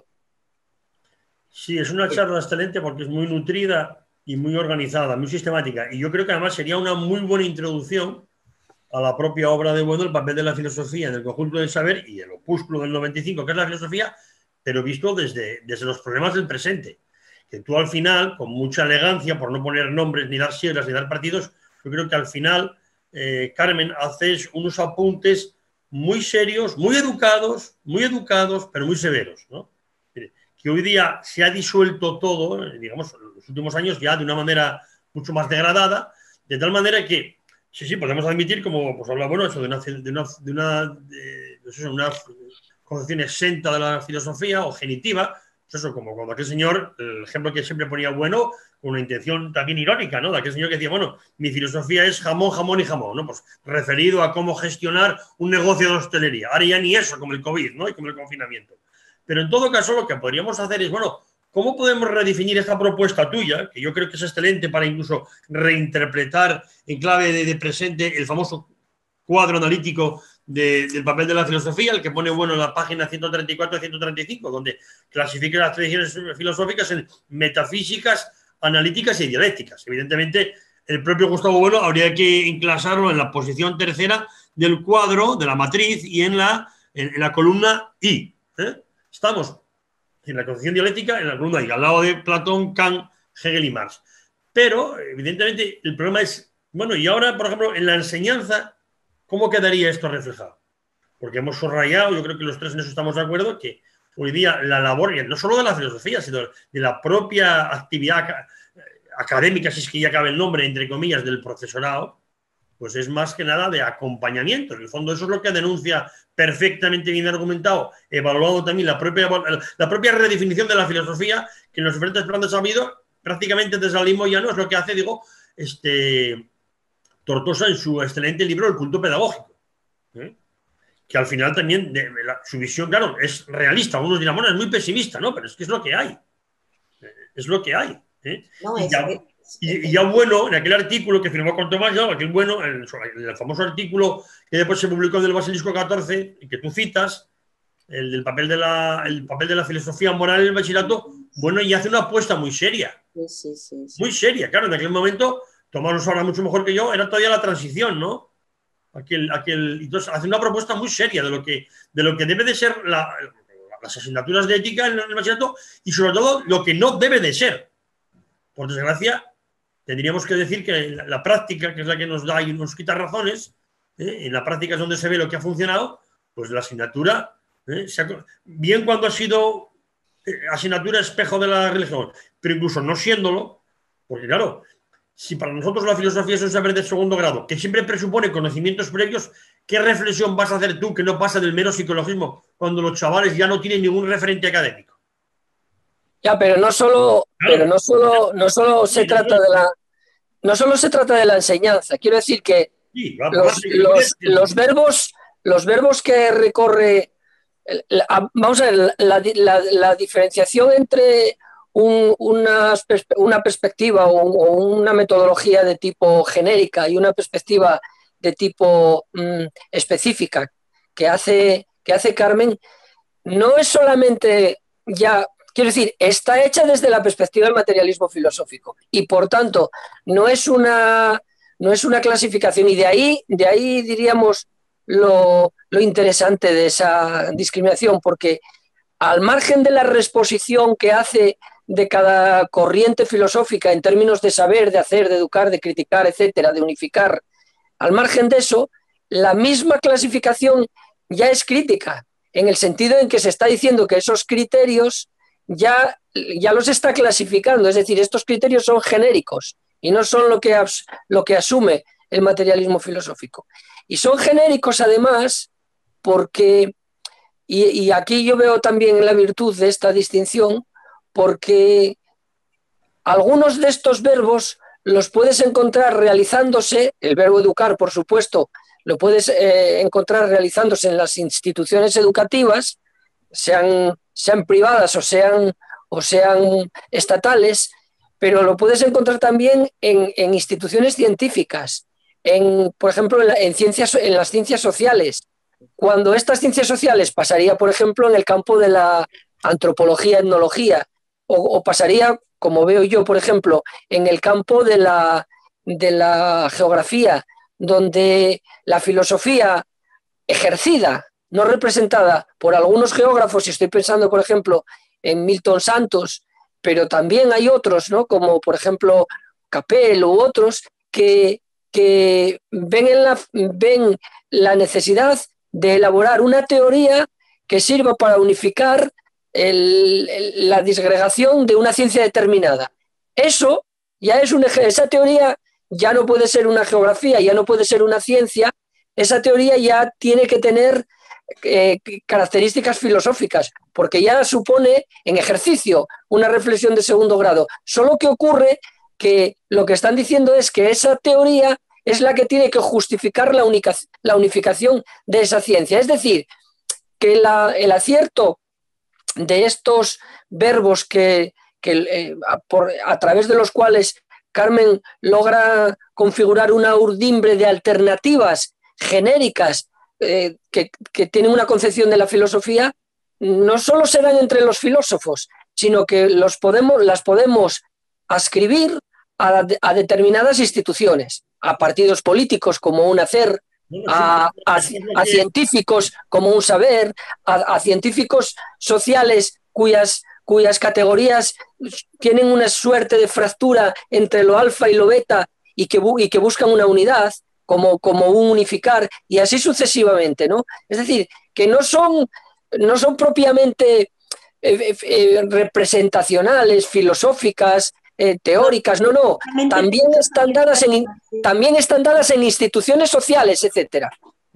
Sí, es una charla excelente porque es muy nutrida y muy organizada, muy sistemática, y yo creo que además sería una muy buena introducción a la propia obra de Bueno, el papel de la filosofía en el conjunto del saber y el opúsculo del noventa y cinco, que es la filosofía, pero visto desde, desde los problemas del presente, que tú al final, con mucha elegancia, por no poner nombres, ni dar siglas, ni dar partidos, yo creo que al final... Eh, Carmen, haces unos apuntes muy serios, muy educados, muy educados, pero muy severos, ¿no? Que hoy día se ha disuelto todo, digamos, en los últimos años ya de una manera mucho más degradada, de tal manera que, sí, sí, podemos admitir, como pues habla Bueno, eso de una, de una, de una, de, no sé, una concepción exenta de la filosofía o genitiva, pues eso, como cuando aquel señor, el ejemplo que siempre ponía Bueno, con una intención también irónica, ¿no? De aquel señor que decía, bueno, mi filosofía es jamón, jamón y jamón, ¿no? Pues referido a cómo gestionar un negocio de hostelería. Ahora ya ni eso, como el COVID, ¿no? Y como el confinamiento. Pero en todo caso, lo que podríamos hacer es, bueno, ¿cómo podemos redefinir esta propuesta tuya? Que yo creo que es excelente para incluso reinterpretar en clave de, de presente el famoso cuadro analítico de, del papel de la filosofía, el que pone Bueno en la página ciento treinta y cuatro a ciento treinta y cinco, donde clasifica las tradiciones filosóficas en metafísicas, analíticas y dialécticas. Evidentemente, el propio Gustavo Bueno habría que enclasarlo en la posición tercera del cuadro, de la matriz, y en la, en, en la columna I. ¿eh? Estamos en la concepción dialéctica, en la columna I, al lado de Platón, Kant, Hegel y Marx. Pero, evidentemente, el problema es, bueno, y ahora, por ejemplo, en la enseñanza, ¿cómo quedaría esto reflejado? Porque hemos subrayado, yo creo que los tres en eso estamos de acuerdo, que hoy día la labor, no solo de la filosofía, sino de la propia actividad académica, si es que ya cabe el nombre, entre comillas, del profesorado, pues es más que nada de acompañamiento. En el fondo eso es lo que denuncia perfectamente bien argumentado, evaluado también la propia, la propia redefinición de la filosofía, que en los diferentes planos ha habido, prácticamente desde el mismo ya no es lo que hace, digo, este, Tortosa en su excelente libro El culto pedagógico. ¿Eh? Que al final también de, de la, su visión, claro, es realista. Algunos dirán, bueno, es muy pesimista, ¿no? Pero es que es lo que hay. Es lo que hay. ¿eh? No, y, ya, es, es, y, y ya Bueno, en aquel artículo que firmó con Tomás, ya, aquel Bueno, en el, el famoso artículo que después se publicó del Basilisco catorce, que tú citas, el del papel de la, el papel de la filosofía moral en el bachillerato, Bueno, y hace una apuesta muy seria. Sí, sí, sí, sí. Muy seria, claro. En aquel momento, Tomás lo sabrá mucho mejor que yo, era todavía la transición, ¿no? Aquel, aquel, entonces hace una propuesta muy seria de lo que, de lo que debe de ser la, las asignaturas de ética en el bachillerato y sobre todo lo que no debe de ser. Por desgracia, tendríamos que decir que la, la práctica, que es la que nos da y nos quita razones, ¿eh? En la práctica es donde se ve lo que ha funcionado, pues la asignatura, ¿eh? Se ha, bien cuando ha sido eh, asignatura espejo de la religión, pero incluso no siéndolo, porque claro... Si para nosotros la filosofía es un saber de segundo grado, que siempre presupone conocimientos previos, ¿qué reflexión vas a hacer tú que no pasa del mero psicologismo cuando los chavales ya no tienen ningún referente académico? Ya, pero no solo, claro. pero no solo, no solo se trata de la, no solo se trata de la enseñanza. Quiero decir que sí, claro, los, los, los verbos, los verbos que recorre, la, vamos a ver, la, la, la diferenciación entre Un, una, una perspectiva o, o una metodología de tipo genérica y una perspectiva de tipo mm, específica que hace, que hace Carmen, no es solamente ya, quiero decir, está hecha desde la perspectiva del materialismo filosófico y por tanto no es una, no es una clasificación y de ahí, de ahí diríamos lo, lo interesante de esa discriminación, porque al margen de la reposición que hace de cada corriente filosófica en términos de saber, de hacer, de educar, de criticar, etcétera, de unificar. Al margen de eso, la misma clasificación ya es crítica, en el sentido en que se está diciendo que esos criterios ya, ya los está clasificando, es decir, estos criterios son genéricos y no son lo que, abs- lo que asume el materialismo filosófico. Y son genéricos además porque, y, y aquí yo veo también la virtud de esta distinción, porque algunos de estos verbos los puedes encontrar realizándose, el verbo educar, por supuesto, lo puedes eh, encontrar realizándose en las instituciones educativas, sean, sean privadas o sean, o sean estatales, pero lo puedes encontrar también en, en instituciones científicas, en, por ejemplo, en, la, en, ciencias, en las ciencias sociales. Cuando estas ciencias sociales pasaría, por ejemplo, en el campo de la antropología, etnología, O, o pasaría, como veo yo, por ejemplo, en el campo de la, de la geografía, donde la filosofía ejercida, no representada por algunos geógrafos, y estoy pensando, por ejemplo, en Milton Santos, pero también hay otros, ¿no? Como, por ejemplo, Capel u otros, que, que ven, en la, ven la necesidad de elaborar una teoría que sirva para unificar El, el, la disgregación de una ciencia determinada. Eso ya es un eje, esa teoría ya no puede ser una geografía, ya no puede ser una ciencia, esa teoría ya tiene que tener eh, características filosóficas, porque ya supone en ejercicio una reflexión de segundo grado. Solo que ocurre que lo que están diciendo es que esa teoría es la que tiene que justificar la, unica, la unificación de esa ciencia. Es decir, que la, el acierto de estos verbos que, que eh, a, por, a través de los cuales Carmen logra configurar una urdimbre de alternativas genéricas eh, que, que tienen una concepción de la filosofía, no solo se dan entre los filósofos, sino que los podemos, las podemos adscribir a, a determinadas instituciones, a partidos políticos como un hacer, a, a, a científicos como un saber, a, a científicos sociales cuyas, cuyas categorías tienen una suerte de fractura entre lo alfa y lo beta y que, bu y que buscan una unidad, como, como un unificar, y así sucesivamente, ¿no? Es decir, que no son, no son propiamente eh, eh, representacionales, filosóficas, eh, teóricas, no, no, también están dadas en, también están dadas en instituciones sociales, etcétera.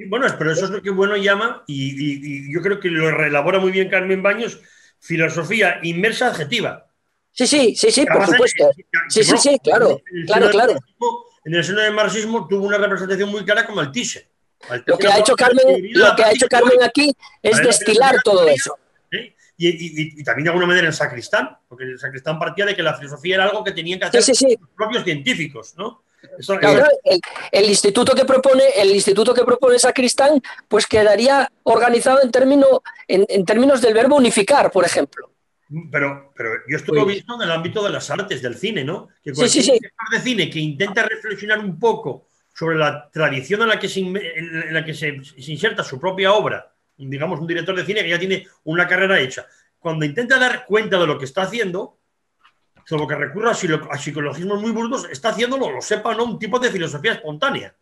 Bueno, pero eso es lo que Bueno llama, y, y, y yo creo que lo reelabora muy bien Carmen Baños, filosofía inmersa adjetiva. Sí, sí, sí, sí, por supuesto. Sí, sí, sí, claro, claro, claro. En el seno del marxismo tuvo una representación muy clara como Althusser. Lo que ha hecho Carmen, lo que ha hecho Carmen aquí es destilar todo eso. Y, y, y también de alguna manera en Sacristán, porque el Sacristán partía de que la filosofía era algo que tenían que hacer sí, sí, sí. los propios científicos, ¿no? Eso, claro, eh, el, el instituto que propone, el instituto que propone Sacristán, pues quedaría organizado en término, en, en términos del verbo unificar, por ejemplo. Pero, pero yo esto lo he visto en el ámbito de las artes, del cine, ¿no? Que cualquier sí, sí, sí. de cine que intenta reflexionar un poco sobre la tradición en la que se, en la que se, se inserta su propia obra, digamos un director de cine que ya tiene una carrera hecha, cuando intenta dar cuenta de lo que está haciendo, salvo que recurra a psicologismos muy burdos, está haciéndolo, lo sepa o no, un tipo de filosofía espontánea.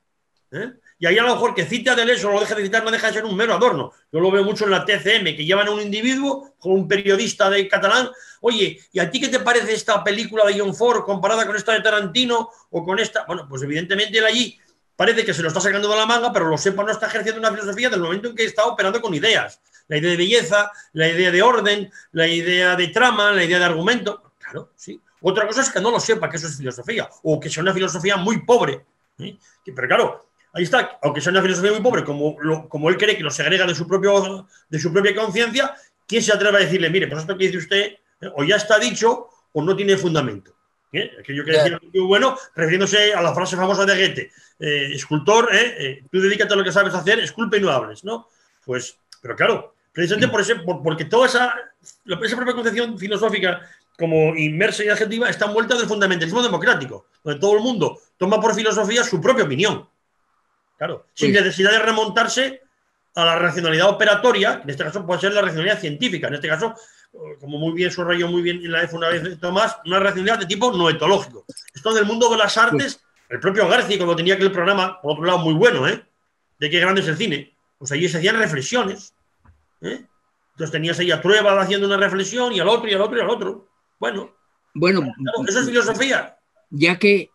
¿Eh? Y ahí a lo mejor que cite a Deleuze o lo deje de citar, no deja de ser un mero adorno. Yo lo veo mucho en la T C M, que llevan a un individuo, con un periodista de catalán, oye, ¿y a ti qué te parece esta película de John Ford comparada con esta de Tarantino o con esta? Bueno, pues evidentemente él allí parece que se lo está sacando de la manga, pero lo sepa, no está ejerciendo una filosofía del momento en que está operando con ideas. La idea de belleza, la idea de orden, la idea de trama, la idea de argumento. Claro, sí. Otra cosa es que no lo sepa, que eso es filosofía, o que sea una filosofía muy pobre. ¿Sí? Pero claro, ahí está, aunque sea una filosofía muy pobre, como, lo, como él cree que lo segrega de su, propio, de su propia conciencia, ¿quién se atreve a decirle, mire, pues esto que dice usted, ¿eh? o ya está dicho, o no tiene fundamento? ¿Eh? Aquello que decía muy bueno, refiriéndose a la frase famosa de Goethe, eh, escultor, ¿eh? Eh, tú dedícate a lo que sabes hacer, esculpe y no hables, ¿no? Pues, pero claro, precisamente por ese, por, porque toda esa, esa propia concepción filosófica como inmersa y adjetiva está envuelta del fundamentalismo democrático, donde todo el mundo toma por filosofía su propia opinión. Claro, sin necesidad de remontarse a la racionalidad operatoria, en este caso puede ser la racionalidad científica, en este caso, como muy bien subrayó muy bien en la F una vez Tomás, una racionalidad de tipo no etológico. Esto del mundo de las artes, el propio García, cuando tenía aquel programa, por otro lado muy bueno, ¿eh? de qué grande es el cine, pues allí se hacían reflexiones, ¿eh? entonces tenías ahí a Trueba haciendo una reflexión y al otro, y al otro, y al otro. Bueno, bueno claro, eso es filosofía. Ya que...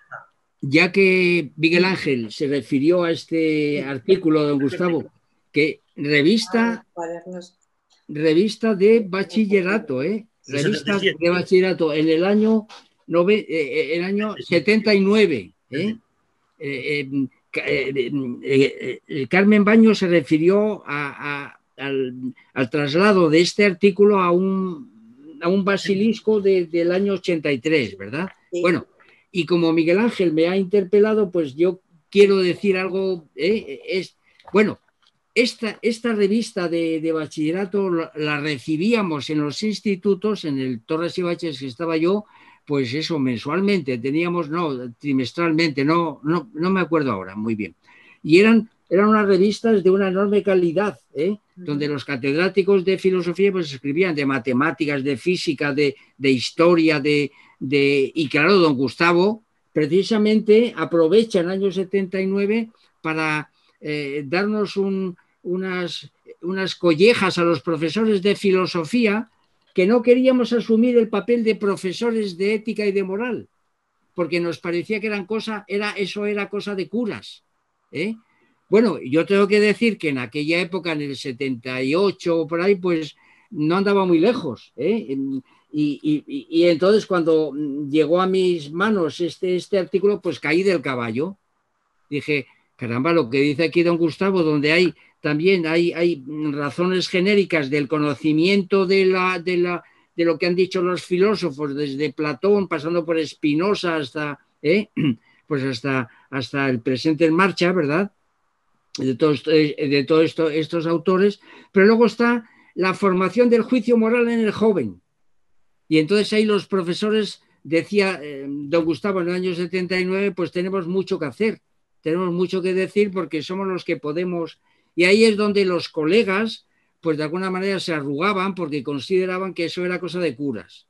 Ya que Miguel Ángel se refirió a este artículo de don Gustavo, que revista, revista de bachillerato, ¿eh? Revista de bachillerato en el año, nove, eh, el año setenta y nueve. ¿eh? Eh, eh, eh, eh, Carmen Baños se refirió a, a, al, al traslado de este artículo a un, a un basilisco de, del año ochenta y tres, ¿verdad? Bueno. Y como Miguel Ángel me ha interpelado, pues yo quiero decir algo. Eh, es, bueno, esta, esta revista de, de bachillerato la, la recibíamos en los institutos, en el Torres y Valles que estaba yo, pues eso, mensualmente, teníamos, no, trimestralmente, no, no, no me acuerdo ahora, muy bien. Y eran, eran unas revistas de una enorme calidad, ¿eh? donde los catedráticos de filosofía pues escribían de matemáticas, de física, de, de historia, de... De, y claro, don Gustavo precisamente aprovecha el año setenta y nueve para eh, darnos un, unas, unas collejas a los profesores de filosofía que no queríamos asumir el papel de profesores de ética y de moral, porque nos parecía que eran cosa, era, eso era cosa de curas, ¿eh? Bueno, yo tengo que decir que en aquella época, en el setenta y ocho o por ahí, pues no andaba muy lejos, ¿eh? En, Y, y, y entonces cuando llegó a mis manos este, este artículo, pues caí del caballo. Dije, caramba, lo que dice aquí don Gustavo, donde hay también hay, hay razones genéricas del conocimiento de, la, de, la, de lo que han dicho los filósofos, desde Platón, pasando por Spinoza hasta, ¿eh? pues hasta, hasta el presente en marcha, ¿verdad? De todos de todo esto, estos autores. Pero luego está la formación del juicio moral en el joven. Y entonces ahí los profesores decía eh, don Gustavo en el año setenta y nueve, pues tenemos mucho que hacer, tenemos mucho que decir porque somos los que podemos. Y ahí es donde los colegas, pues de alguna manera se arrugaban porque consideraban que eso era cosa de curas.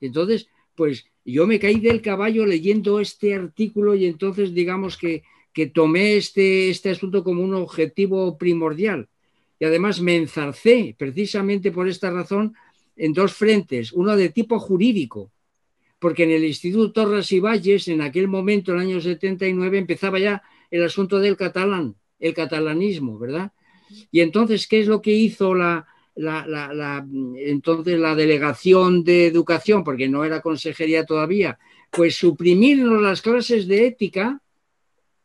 Entonces, pues yo me caí del caballo leyendo este artículo y entonces digamos que, que tomé este, este asunto como un objetivo primordial. Y además me enzarcé precisamente por esta razón en dos frentes, uno de tipo jurídico, porque en el Instituto Torres y Valles, en aquel momento, en el año setenta y nueve, empezaba ya el asunto del catalán, el catalanismo, ¿verdad? Y entonces, ¿qué es lo que hizo la, la, la, la, entonces la delegación de educación? Porque no era consejería todavía. Pues suprimirnos las clases de ética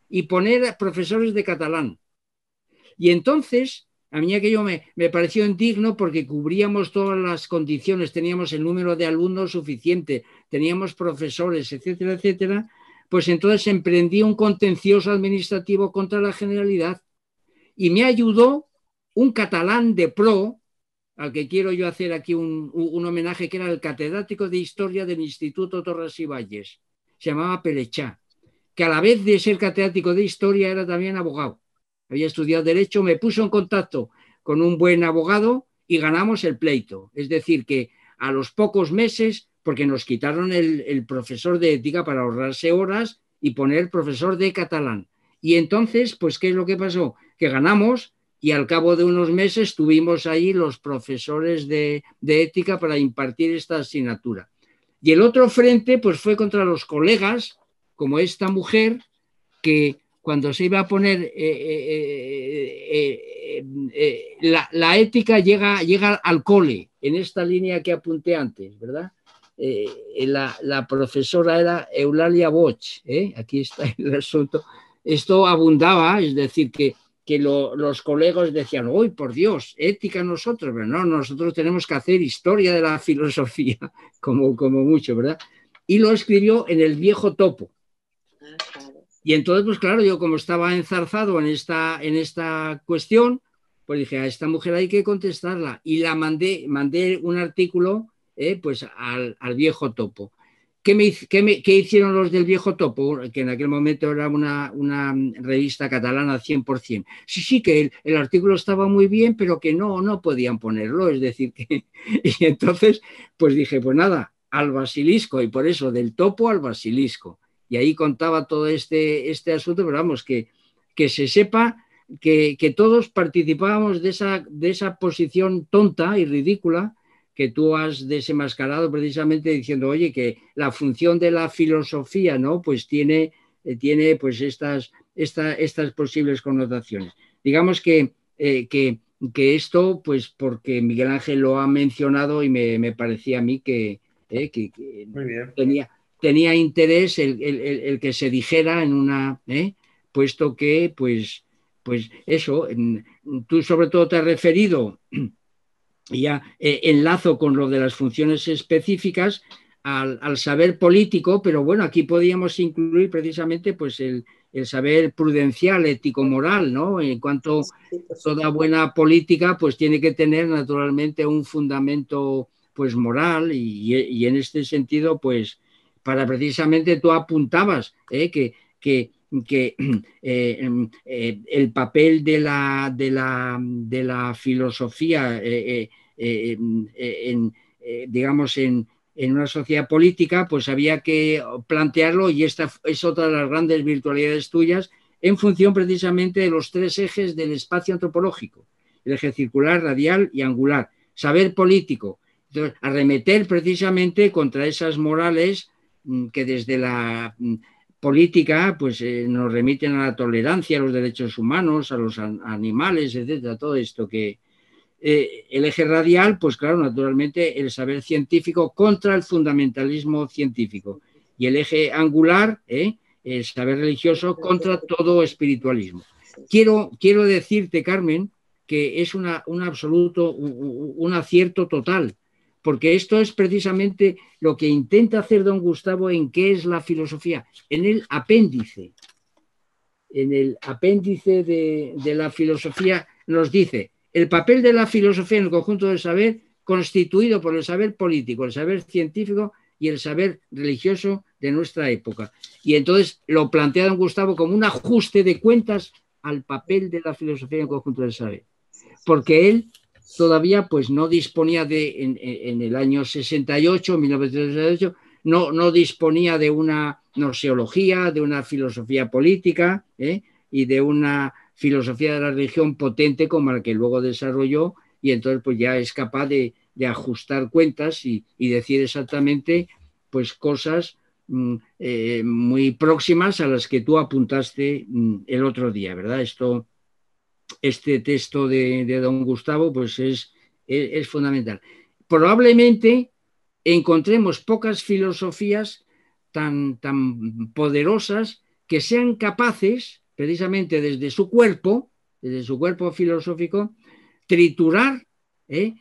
y poner profesores de catalán. Y entonces, a mí aquello me, me pareció indigno porque cubríamos todas las condiciones, teníamos el número de alumnos suficiente, teníamos profesores, etcétera, etcétera. Pues entonces emprendí un contencioso administrativo contra la Generalidad y me ayudó un catalán de pro, al que quiero yo hacer aquí un, un homenaje, que era el catedrático de Historia del Instituto Torres y Valles, se llamaba Perechá, que a la vez de ser catedrático de Historia era también abogado. Había estudiado Derecho, me puso en contacto con un buen abogado y ganamos el pleito. Es decir, que a los pocos meses, porque nos quitaron el, el profesor de ética para ahorrarse horas y poner profesor de catalán. Y entonces, pues, ¿qué es lo que pasó? Que ganamos y al cabo de unos meses tuvimos ahí los profesores de, de ética para impartir esta asignatura. Y el otro frente, pues, fue contra los colegas, como esta mujer que... cuando se iba a poner eh, eh, eh, eh, eh, la, la ética llega, llega al cole, en esta línea que apunté antes, ¿verdad? Eh, la, la profesora era Eulalia Bosch, ¿eh? Aquí está el asunto. Esto abundaba, es decir, que, que lo, los colegas decían, ¡uy, por Dios! Ética nosotros, pero no, nosotros tenemos que hacer historia de la filosofía, como, como mucho, ¿verdad? Y lo escribió en El Viejo Topo. Y entonces, pues claro, yo como estaba enzarzado en esta, en esta cuestión, pues dije, a esta mujer hay que contestarla. Y la mandé, mandé un artículo eh, pues al, al Viejo Topo. ¿Qué, me, qué, me, ¿Qué hicieron los del Viejo Topo? Que en aquel momento era una, una revista catalana cien por cien. Sí, sí, que el, el artículo estaba muy bien, pero que no, no podían ponerlo. Es decir, que... Y entonces, pues dije, pues nada, al Basilisco. Y por eso, del Topo al Basilisco. Y ahí contaba todo este, este asunto, pero vamos, que, que se sepa que, que todos participábamos de esa, de esa posición tonta y ridícula que tú has desenmascarado precisamente diciendo, oye, que la función de la filosofía, ¿no? Pues tiene, tiene pues estas, esta, estas posibles connotaciones. Digamos que, eh, que, que esto, pues porque Miguel Ángel lo ha mencionado y me, me parecía a mí que, eh, que, que Muy bien. tenía... tenía interés el, el, el que se dijera en una... ¿eh? Puesto que, pues, pues eso, en, tú sobre todo te has referido, y ya eh, enlazo con lo de las funciones específicas, al, al saber político, pero bueno, aquí podíamos incluir precisamente pues, el, el saber prudencial, ético-moral, ¿no? En cuanto toda buena política, pues tiene que tener naturalmente un fundamento pues, moral, y, y en este sentido, pues, para precisamente tú apuntabas eh, que, que, que eh, eh, el papel de la, de la, de la filosofía eh, eh, eh, en, eh, digamos en, en una sociedad política, pues había que plantearlo, y esta es otra de las grandes virtualidades tuyas, en función precisamente de los tres ejes del espacio antropológico, el eje circular, radial y angular, saber político. Entonces, arremeter precisamente contra esas morales que desde la política pues, eh, nos remiten a la tolerancia, a los derechos humanos, a los animales, etcétera, todo esto que... Eh, el eje radial, pues claro, naturalmente el saber científico contra el fundamentalismo científico, y el eje angular, eh, el saber religioso contra todo espiritualismo. Quiero, quiero decirte, Carmen, que es una, un absoluto, un, un acierto total, porque esto es precisamente lo que intenta hacer don Gustavo en qué es la filosofía, en el apéndice. En el apéndice de, de la filosofía nos dice, el papel de la filosofía en el conjunto del saber, constituido por el saber político, el saber científico y el saber religioso de nuestra época. Y entonces lo plantea don Gustavo como un ajuste de cuentas al papel de la filosofía en el conjunto del saber, porque él todavía pues no disponía de, en, en el año sesenta y ocho, mil novecientos sesenta y ocho, no, no disponía de una gnoseología, de una filosofía política, ¿eh? Y de una filosofía de la religión potente como la que luego desarrolló, y entonces pues ya es capaz de, de ajustar cuentas y, y decir exactamente pues cosas mm, eh, muy próximas a las que tú apuntaste mm, el otro día, ¿verdad? Esto... Este texto de, de don Gustavo pues es, es, es fundamental. Probablemente encontremos pocas filosofías tan, tan poderosas que sean capaces, precisamente desde su cuerpo, desde su cuerpo filosófico, triturar ¿eh?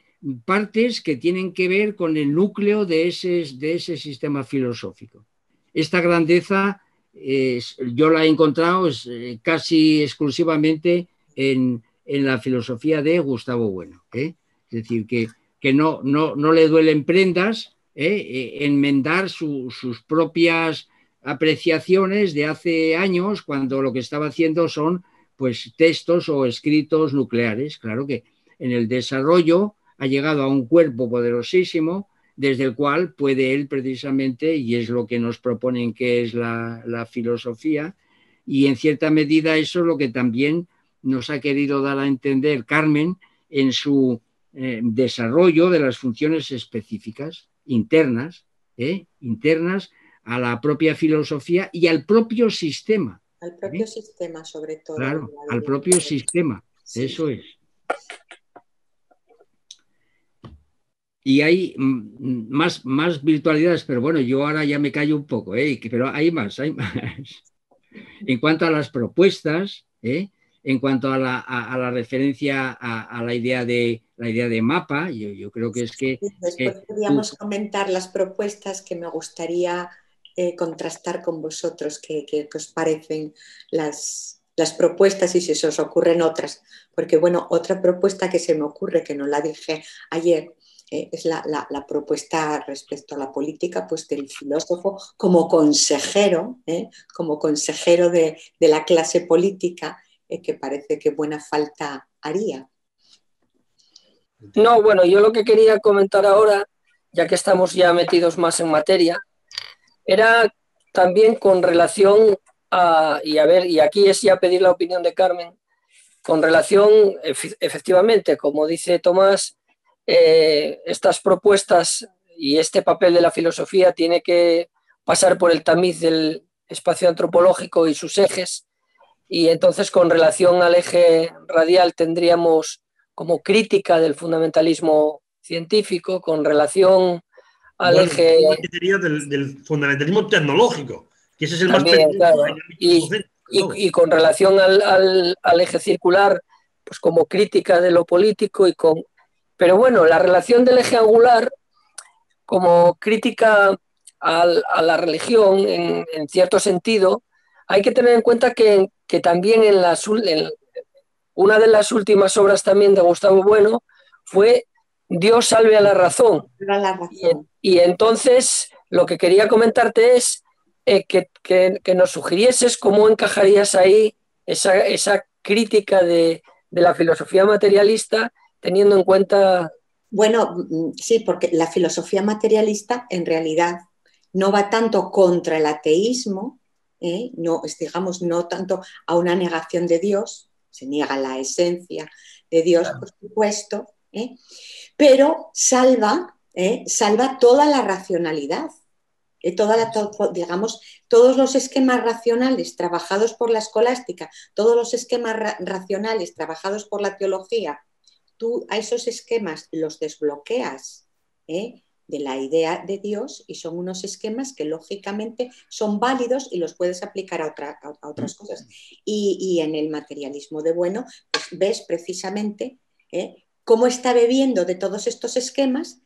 partes que tienen que ver con el núcleo de ese, de ese sistema filosófico. Esta grandeza eh, yo la he encontrado eh, casi exclusivamente En, en la filosofía de Gustavo Bueno, ¿eh? Es decir, que, que no, no, no le duelen prendas ¿eh? enmendar su, sus propias apreciaciones de hace años, cuando lo que estaba haciendo son pues, textos o escritos nucleares. Claro que en el desarrollo ha llegado a un cuerpo poderosísimo, desde el cual puede él precisamente, y es lo que nos proponen que es la, la filosofía, y en cierta medida eso es lo que también nos ha querido dar a entender Carmen en su eh, desarrollo de las funciones específicas, internas, ¿eh? internas a la propia filosofía y al propio sistema. Al propio ¿eh? sistema, sobre todo. Claro, al propio sistema, sí. Eso es. Y hay más, más virtualidades, pero bueno, yo ahora ya me callo un poco, ¿eh? pero hay más, hay más. En cuanto a las propuestas, ¿eh? En cuanto a la, a, a la referencia a, a la idea de la idea de mapa, yo, yo creo que es que... Después eh, podríamos tú... comentar las propuestas que me gustaría eh, contrastar con vosotros, que, que, que os parecen las, las propuestas y si se os ocurren otras. Porque, bueno, otra propuesta que se me ocurre, que no la dije ayer, eh, es la, la, la propuesta respecto a la política pues, del filósofo como consejero, eh, como consejero de, de la clase política, que parece que buena falta haría. No, bueno, yo lo que quería comentar ahora, ya que estamos ya metidos más en materia, era también con relación a, y a ver, y aquí es ya pedir la opinión de Carmen, con relación, efectivamente, como dice Tomás, eh, estas propuestas y este papel de la filosofía tiene que pasar por el tamiz del espacio antropológico y sus ejes. Y entonces con relación al eje radial tendríamos como crítica del fundamentalismo científico, con relación al bueno, eje... Del, del fundamentalismo tecnológico, que ese es el también, más... Claro. Y, y, y con relación al, al, al eje circular, pues como crítica de lo político y con... Pero bueno, la relación del eje angular como crítica al, a la religión, en, en cierto sentido, hay que tener en cuenta que... que también en, la, en una de las últimas obras también de Gustavo Bueno fue Dios salve a la razón. A la razón. Y, y entonces lo que quería comentarte es eh, que, que, que nos sugirieses cómo encajarías ahí esa, esa crítica de, de la filosofía materialista teniendo en cuenta... Bueno, sí, porque la filosofía materialista en realidad no va tanto contra el ateísmo, Eh, no, digamos, no tanto a una negación de Dios, se niega la esencia de Dios, claro, por supuesto, eh, pero salva, eh, salva toda la racionalidad, eh, toda la, to, digamos, todos los esquemas racionales trabajados por la escolástica, todos los esquemas ra racionales trabajados por la teología, tú a esos esquemas los desbloqueas, eh, de la idea de Dios, y son unos esquemas que lógicamente son válidos y los puedes aplicar a, otra, a otras cosas. Y, y en el materialismo de Bueno, pues ves precisamente ¿eh? cómo está bebiendo de todos estos esquemas,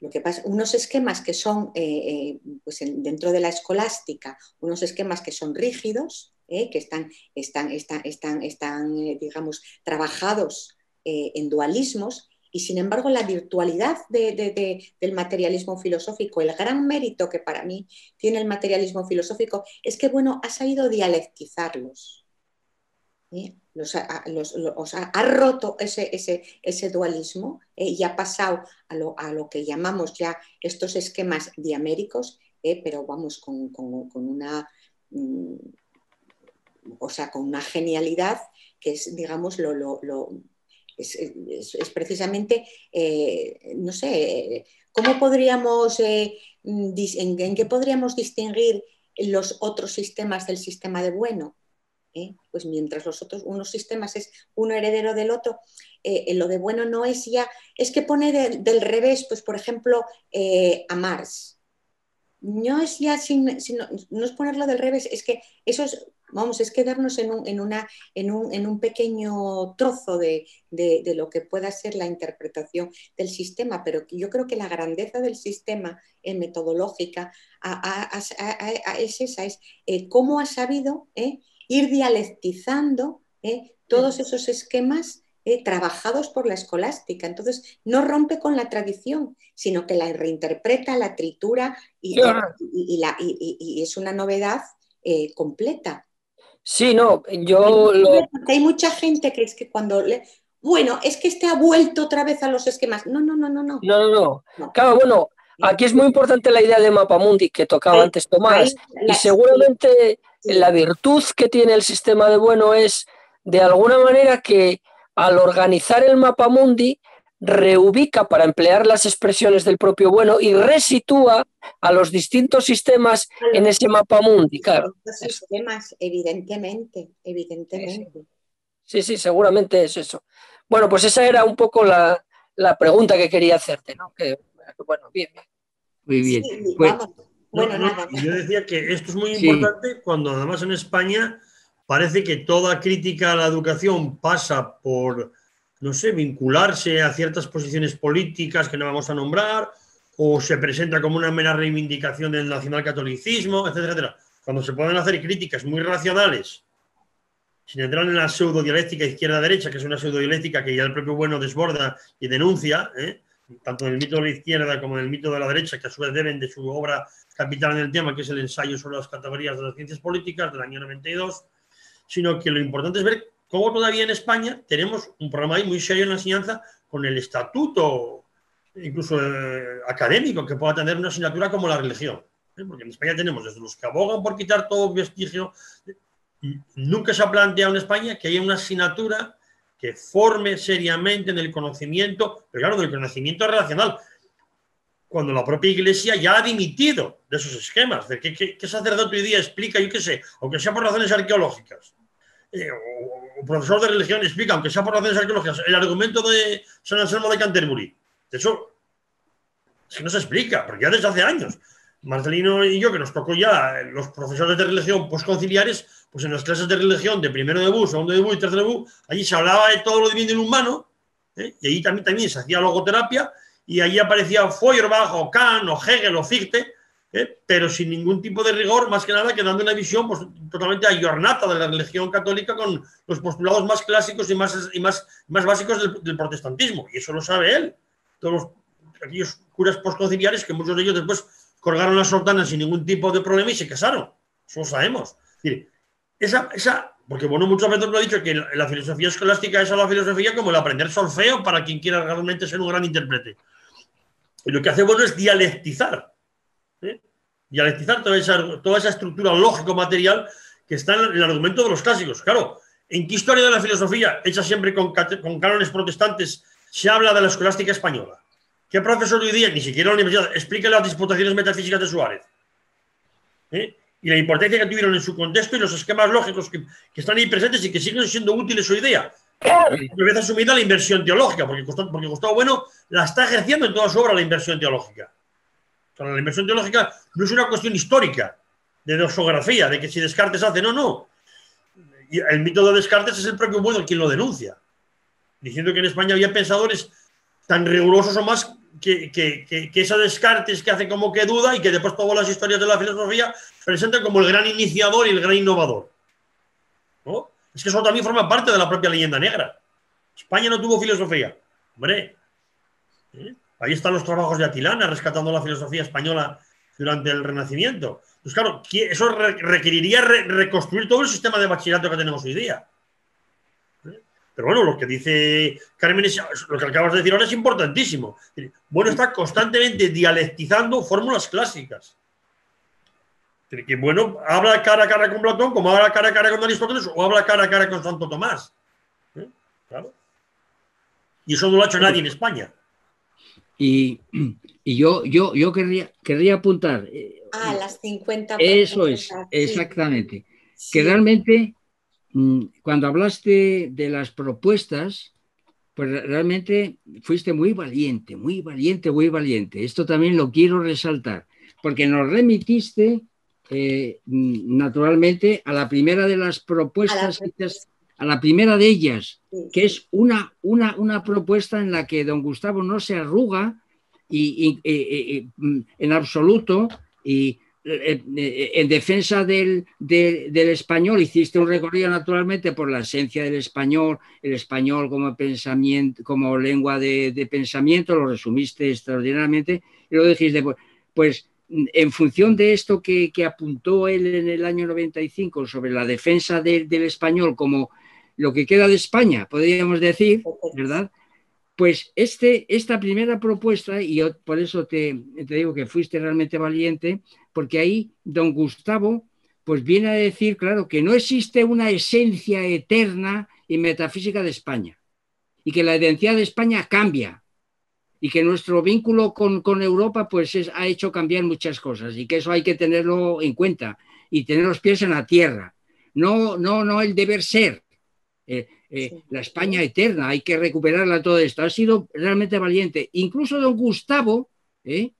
lo que pasa, unos esquemas que son, eh, eh, pues dentro de la escolástica, unos esquemas que son rígidos, ¿eh? que están, están, están, están, están, digamos, trabajados eh, en dualismos, Y sin embargo, la virtualidad de, de, de, del materialismo filosófico, el gran mérito que para mí tiene el materialismo filosófico, es que Bueno ha sabido dialectizarlos. ¿Eh? Los ha, los, los ha, ha roto ese, ese, ese dualismo, ¿eh? Y ha pasado a lo, a lo que llamamos ya estos esquemas diaméricos, ¿eh? Pero vamos, con, con, con una... Mm, o sea, con una genialidad que es, digamos, lo... lo, lo Es, es, es precisamente, eh, no sé, ¿cómo podríamos, eh, dis, en, en qué podríamos distinguir los otros sistemas del sistema de Bueno? ¿Eh? Pues mientras los otros, unos sistemas es uno heredero del otro, eh, lo de Bueno no es ya, es que pone de, del revés, pues por ejemplo, eh, a Marx. No es ya, sin, sino, no es ponerlo del revés, es que eso es... Vamos, es quedarnos en un, en una, en un, en un pequeño trozo de, de, de lo que pueda ser la interpretación del sistema, pero yo creo que la grandeza del sistema eh, metodológica a, a, a, a, es esa, es eh, cómo ha sabido eh, ir dialectizando eh, todos esos esquemas eh, trabajados por la escolástica. Entonces, no rompe con la tradición, sino que la reinterpreta, la tritura y, y, y, la, y, y, y es una novedad eh, completa. Sí, no, yo lo... Hay mucha gente que es que cuando... Le... Bueno, es que este ha vuelto otra vez a los esquemas. No, no, no, no. No, no, no. no. Claro, bueno, aquí es muy importante la idea de mapamundi que tocaba ahí, antes Tomás. Ahí, la... Y seguramente sí. La virtud que tiene el sistema de Bueno es, de alguna manera, que al organizar el mapamundi reubica, para emplear las expresiones del propio Bueno, y resitúa a los distintos sistemas en ese mapa mundi, claro. Los sistemas, evidentemente, evidentemente. Sí, sí, seguramente es eso. Bueno, pues esa era un poco la, la pregunta que quería hacerte, ¿no? Que, bueno, bien, bien. Muy bien. Sí, pues, bueno, no, no, yo decía que esto es muy importante, sí. Cuando además en España parece que toda crítica a la educación pasa por... no sé, vincularse a ciertas posiciones políticas que no vamos a nombrar, o se presenta como una mera reivindicación del nacionalcatolicismo, etcétera, etcétera. Cuando se pueden hacer críticas muy racionales, sin entrar en la pseudodialéctica izquierda-derecha, que es una pseudodialéctica que ya el propio Bueno desborda y denuncia, ¿eh? Tanto del mito de la izquierda como del mito de la derecha, que a su vez deben de su obra capital en el tema, que es el ensayo sobre las categorías de las ciencias políticas del año noventa y dos, sino que lo importante es ver cómo todavía en España tenemos un programa ahí muy serio en la enseñanza con el estatuto, incluso eh, académico, que pueda tener una asignatura como la religión. ¿Eh? Porque en España tenemos desde los que abogan por quitar todo vestigio. Nunca se ha planteado en España que haya una asignatura que forme seriamente en el conocimiento, pero claro, del conocimiento relacional, cuando la propia Iglesia ya ha dimitido de esos esquemas. De ¿Qué, qué, qué sacerdote hoy día explica, yo qué sé, aunque sea por razones arqueológicas? Eh, o, o profesor de religión explica, aunque sea por razones arqueológicas, el argumento de San Anselmo de Canterbury. De eso es que no se explica, porque ya desde hace años, Marcelino y yo, que nos tocó ya los profesores de religión posconciliares, pues en las clases de religión de primero de B U, segundo de B U y tercero de B U, allí se hablaba de todo lo divino y lo humano, ¿eh? Y allí también, también se hacía logoterapia, y allí aparecía Feuerbach, o Kant, o Hegel, o Fichte, ¿eh? Pero sin ningún tipo de rigor, más que nada que dando una visión pues, totalmente ayornata de la religión católica con los postulados más clásicos y más, y más, más básicos del, del protestantismo. Y eso lo sabe él. Todos los, aquellos curas posconciliares que muchos de ellos después colgaron las sortanas sin ningún tipo de problema y se casaron. Eso lo sabemos. Es decir, esa, esa, porque bueno, muchas veces lo he dicho, que la, la filosofía escolástica es a la filosofía como el aprender solfeo para quien quiera realmente ser un gran intérprete. Y lo que hace Bueno es dialectizar. ¿Eh? Dialectizar toda esa, toda esa estructura lógico-material que está en el argumento de los clásicos. Claro, ¿en qué historia de la filosofía, hecha siempre con, con cánones protestantes, se habla de la escolástica española? ¿Qué profesor hoy día, ni siquiera en la universidad, explica las disputaciones metafísicas de Suárez? ¿Eh? Y la importancia que tuvieron en su contexto y los esquemas lógicos que, que están ahí presentes y que siguen siendo útiles hoy día. Una vez asumida la inversión teológica, porque Gustavo, porque Gustavo Bueno la está ejerciendo en toda su obra, la inversión teológica. La inversión teológica no es una cuestión histórica de doxografía, de que si Descartes hace, no, no. El mito de Descartes es el propio Bueno quien lo denuncia, diciendo que en España había pensadores tan rigurosos o más que, que, que, que ese Descartes que hace como que duda y que después todas las historias de la filosofía presentan como el gran iniciador y el gran innovador. ¿No? Es que eso también forma parte de la propia leyenda negra. España no tuvo filosofía. Hombre, ¿Eh? Ahí están los trabajos de Atilana rescatando la filosofía española durante el Renacimiento. Pues claro, eso requeriría re reconstruir todo el sistema de bachillerato que tenemos hoy día. ¿Eh? Pero bueno, lo que dice Carmen, es, lo que acabas de decir ahora es importantísimo. Bueno, está constantemente dialectizando fórmulas clásicas. Que bueno, habla cara a cara con Platón, como habla cara a cara con Aristóteles, o habla cara a cara con Santo Tomás. ¿Eh? Claro. Y eso no lo ha hecho nadie en España. Y, y yo, yo, yo querría, querría apuntar... Ah, las cincuenta... Eso es, exactamente. Sí. Que realmente, cuando hablaste de las propuestas, pues realmente fuiste muy valiente, muy valiente, muy valiente. Esto también lo quiero resaltar, porque nos remitiste... Eh, naturalmente a la primera de las propuestas, a la primera de ellas, que es una, una, una propuesta en la que don Gustavo no se arruga y, y, y, y, en absoluto, y en defensa del, del, del español. Hiciste un recorrido naturalmente por la esencia del español, el español como, pensamiento, como lengua de, de pensamiento, lo resumiste extraordinariamente y lo dijiste, pues, pues en función de esto que, que apuntó él en el año noventa y cinco sobre la defensa de, del español como lo que queda de España, podríamos decir, ¿verdad? Pues este, esta primera propuesta, y yo por eso te, te digo que fuiste realmente valiente, porque ahí don Gustavo pues viene a decir, claro, que no existe una esencia eterna y metafísica de España, y que la identidad de España cambia, y que nuestro vínculo con, con Europa pues es, ha hecho cambiar muchas cosas, y que eso hay que tenerlo en cuenta y tener los pies en la tierra. No, no, no el deber ser, eh, eh, sí. La España eterna, hay que recuperarla, todo esto. Ha sido realmente valiente. Incluso don Gustavo, eh,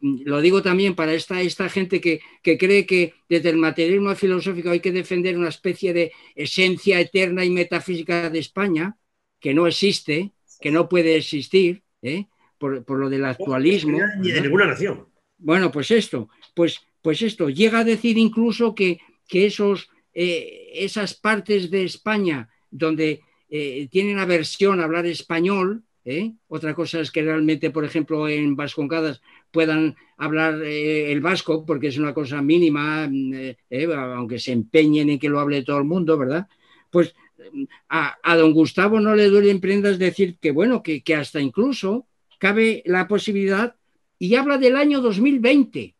lo digo también para esta, esta gente que, que cree que desde el materialismo filosófico hay que defender una especie de esencia eterna y metafísica de España, que no existe, que no puede existir, ¿eh? Por, por lo del actualismo, ni de ninguna nación. Bueno, pues esto, pues, pues esto llega a decir incluso que, que esos, eh, esas partes de España donde eh, tienen aversión a hablar español, ¿eh? Otra cosa es que realmente, por ejemplo, en Vascongadas puedan hablar eh, el vasco, porque es una cosa mínima, eh, eh, aunque se empeñen en que lo hable todo el mundo, ¿verdad? Pues A, a don Gustavo no le duelen prendas decir que bueno, que, que hasta incluso cabe la posibilidad, y habla del año dos mil veinte,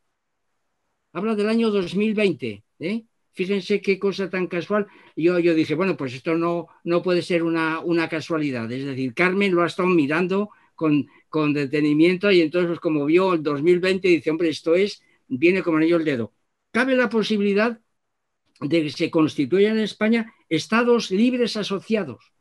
habla del año dos mil veinte, ¿eh? Fíjense qué cosa tan casual. Yo, yo dije, bueno, pues esto no, no puede ser una, una casualidad, es decir, Carmen lo ha estado mirando con, con detenimiento, y entonces pues, como vio el dos mil veinte, dice, hombre, esto es, viene como anillo al dedo. Cabe la posibilidad de que se constituyan en España estados libres asociados.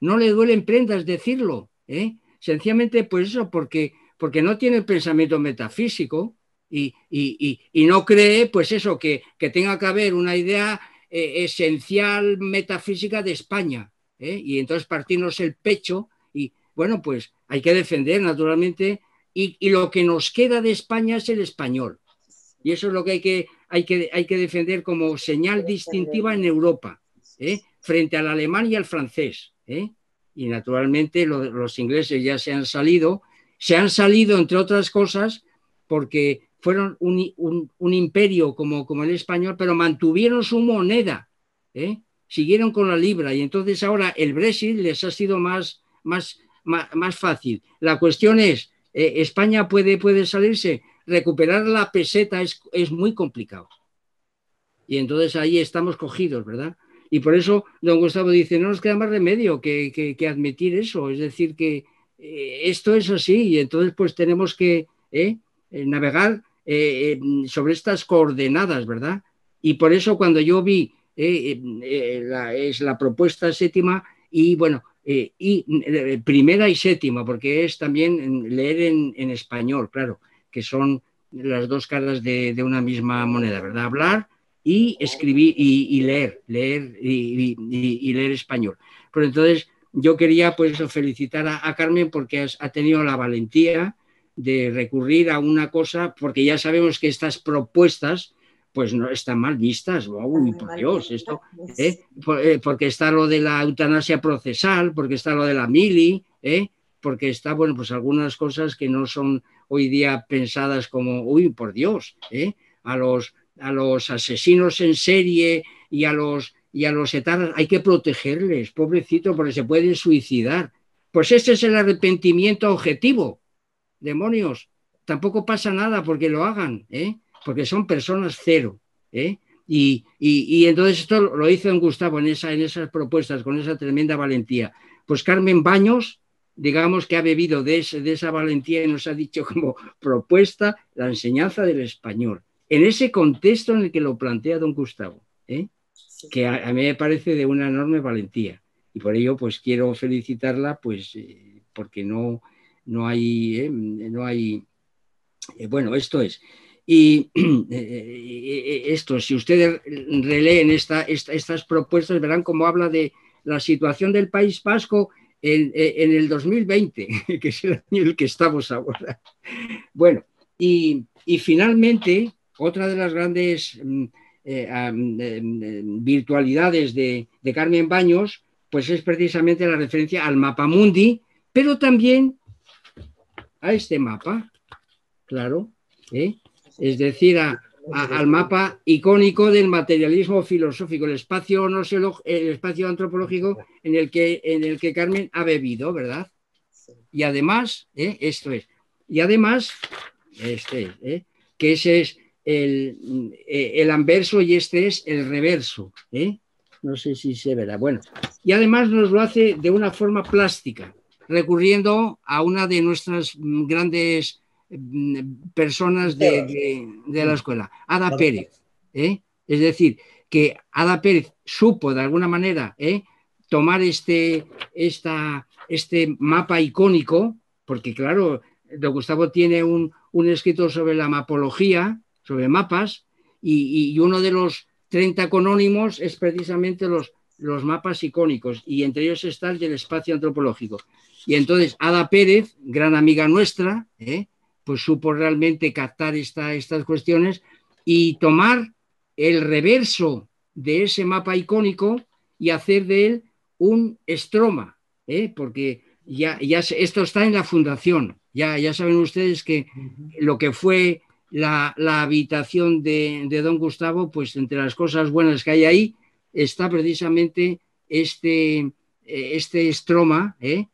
No le duelen prendas decirlo, ¿eh? Sencillamente pues eso, porque, porque no tiene el pensamiento metafísico y, y, y, y no cree pues eso, que, que tenga que haber una idea eh, esencial metafísica de España, ¿eh? Y entonces partirnos el pecho, y bueno, pues hay que defender naturalmente, y, y lo que nos queda de España es el español, y eso es lo que hay que Hay que, hay que defender como señal distintiva en Europa, ¿eh? Frente al alemán y al francés, ¿eh? Y naturalmente lo, los ingleses ya se han salido, se han salido entre otras cosas porque fueron un, un, un imperio como, como el español, pero mantuvieron su moneda, ¿eh? Siguieron con la libra, y entonces ahora el Brexit les ha sido más, más, más, más fácil. La cuestión es, ¿eh? ¿España puede, puede salirse? Recuperar la peseta es, es muy complicado, y entonces ahí estamos cogidos, ¿verdad? Y por eso don Gustavo dice, no nos queda más remedio que, que, que admitir eso, es decir, que eh, esto es así, y entonces pues tenemos que eh, navegar eh, sobre estas coordenadas, ¿verdad? Y por eso cuando yo vi eh, eh, la, es la propuesta séptima, y bueno, eh, y eh, primera y séptima, porque es también leer en, en español, claro, que son las dos caras de, de una misma moneda, ¿verdad? Hablar y escribir y, y leer, leer y, y, y leer español. Pero entonces yo quería pues felicitar a, a Carmen porque has, ha tenido la valentía de recurrir a una cosa, porque ya sabemos que estas propuestas pues no están mal vistas, uy, por Dios, esto, ¿eh? Porque está lo de la eutanasia procesal, porque está lo de la mili, ¿eh? porque está, bueno, pues algunas cosas que no son hoy día pensadas como, uy, por Dios, ¿eh? a, los, a los asesinos en serie y a los, y a los etarras hay que protegerles, pobrecito, porque se pueden suicidar. Pues este es el arrepentimiento objetivo, demonios. Tampoco pasa nada porque lo hagan, ¿eh? Porque son personas cero, ¿eh? Y, y, y entonces esto lo hizo en Gustavo en, esa, en esas propuestas, con esa tremenda valentía. Pues Carmen Baños, digamos que ha bebido de, ese, de esa valentía y nos ha dicho como propuesta la enseñanza del español, en ese contexto en el que lo plantea don Gustavo, ¿eh? Sí. Que a, a mí me parece de una enorme valentía. Y por ello pues quiero felicitarla, pues eh, porque no, no hay... Eh, no hay eh, bueno, esto es... Y esto, si ustedes releen esta, esta, estas propuestas, verán cómo habla de la situación del País Vasco en, en el dos mil veinte, que es el año en el que estamos ahora. Bueno, y, y finalmente, otra de las grandes eh, virtualidades de, de Carmen Baños, pues es precisamente la referencia al mapa mundi, pero también a este mapa, claro, ¿eh? Es decir, a, a, al mapa icónico del materialismo filosófico, el espacio, no sé, el espacio antropológico en el, que, en el que Carmen ha bebido, ¿verdad? Y además, ¿eh? esto es, y además, este, ¿eh? que ese es el, el anverso y este es el reverso, ¿eh? No sé si se verá, bueno, y además nos lo hace de una forma plástica, recurriendo a una de nuestras grandes... personas de, de, de la escuela, Ada Pérez, ¿eh? Es decir, que Ada Pérez supo de alguna manera ¿eh? tomar este, esta, este mapa icónico, porque claro, don Gustavo tiene un, un escrito sobre la mapología, sobre mapas, y, y uno de los treinta canónimos es precisamente los, los mapas icónicos, y entre ellos está el del espacio antropológico. Y entonces Ada Pérez, gran amiga nuestra, ¿eh? pues supo realmente captar esta, estas cuestiones y tomar el reverso de ese mapa icónico y hacer de él un estroma, ¿eh? porque ya, ya se, esto está en la fundación, ya, ya saben ustedes que lo que fue la, la habitación de, de don Gustavo, pues entre las cosas buenas que hay ahí está precisamente este, este estroma ¿eh?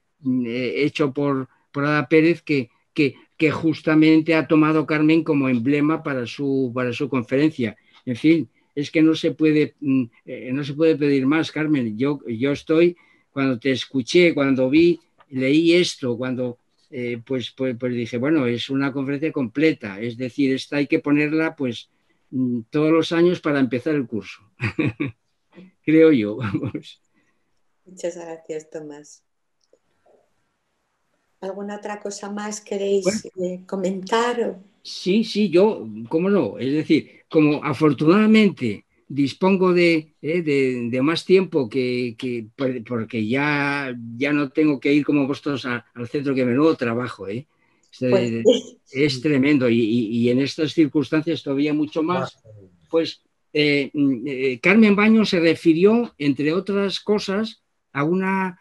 hecho por, por Ada Pérez que, que que justamente ha tomado Carmen como emblema para su, para su conferencia. En fin, es que no se puede, no se puede pedir más, Carmen. Yo, yo estoy, cuando te escuché, cuando vi, leí esto, cuando eh, pues, pues, pues dije, bueno, es una conferencia completa, es decir, esta hay que ponerla pues todos los años para empezar el curso. Creo yo, vamos. Muchas gracias, Tomás. ¿Alguna otra cosa más queréis bueno, eh, comentar? Sí, sí, yo, cómo no, es decir, como afortunadamente dispongo de, eh, de, de más tiempo que, que porque ya, ya no tengo que ir como vosotros a, al centro, que menudo trabajo, ¿eh? Es, pues, es tremendo y, y, y en estas circunstancias todavía mucho más, pues eh, eh, Carmen Baños se refirió, entre otras cosas, a una...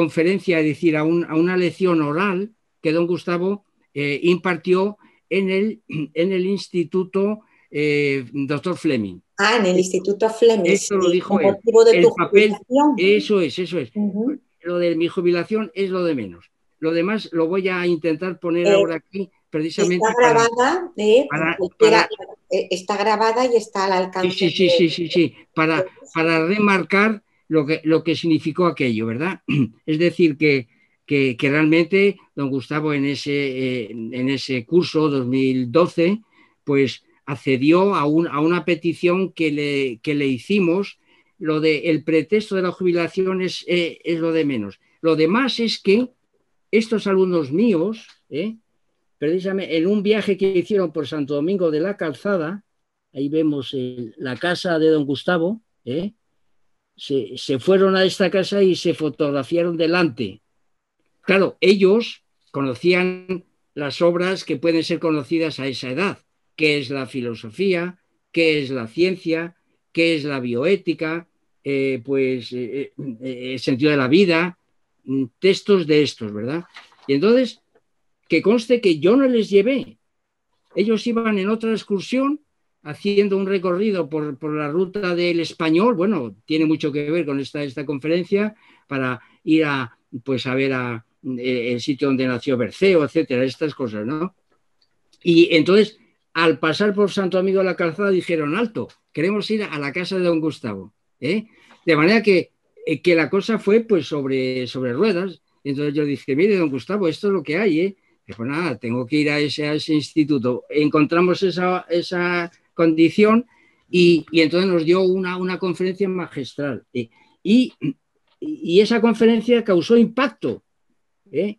conferencia, es decir, a, un, a una lección oral que don Gustavo eh, impartió en el, en el Instituto eh, Doctor Fleming. Ah, en el Instituto Fleming. Eso lo dijo él. De el papel, jubilación. Eso es, eso es. Uh-huh. Lo de mi jubilación es lo de menos. Lo demás lo voy a intentar poner eh, ahora aquí, precisamente. Está grabada, para, eh, para, para, está grabada y está al alcance. Sí, sí, sí, de, sí, sí, sí. Para, para remarcar Lo que, lo que significó aquello, ¿verdad? Es decir, que, que, que realmente don Gustavo en ese, eh, en ese curso dos mil doce, pues accedió a, un, a una petición que le, que le hicimos, lo de el pretexto de la jubilación es, eh, es lo de menos. Lo demás es que estos alumnos míos, eh, precisamente en un viaje que hicieron por Santo Domingo de la Calzada, ahí vemos el, la casa de don Gustavo, ¿eh? Se, se fueron a esta casa y se fotografiaron delante. Claro, ellos conocían las obras que pueden ser conocidas a esa edad, qué es la filosofía, qué es la ciencia, qué es la bioética, eh, pues eh, eh, el sentido de la vida, textos de estos, ¿verdad? Y entonces, que conste que yo no les llevé. Ellos iban en otra excursión haciendo un recorrido por, por la ruta del español. Bueno, tiene mucho que ver con esta, esta conferencia, para ir a, pues, a ver a, eh, el sitio donde nació Berceo, etcétera, estas cosas, ¿no? Y entonces, al pasar por Santo Amigo de la Calzada, dijeron, alto, queremos ir a la casa de don Gustavo, ¿eh? De manera que, que la cosa fue, pues, sobre, sobre ruedas. Entonces yo dije, mire, don Gustavo, esto es lo que hay, ¿eh? Pues nada, tengo que ir a ese, a ese instituto. Encontramos esa, esa condición y, y entonces nos dio una, una conferencia magistral. ¿Eh? Y, y esa conferencia causó impacto, ¿eh?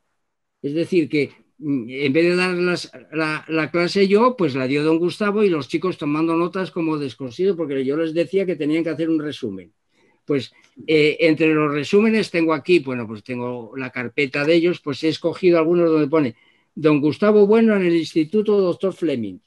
Es decir, que en vez de dar las, la, la clase yo, pues la dio don Gustavo y los chicos tomando notas como descosidos, porque yo les decía que tenían que hacer un resumen. Pues eh, entre los resúmenes tengo aquí, bueno, pues tengo la carpeta de ellos, pues he escogido algunos donde pone don Gustavo Bueno en el Instituto Doctor Fleming,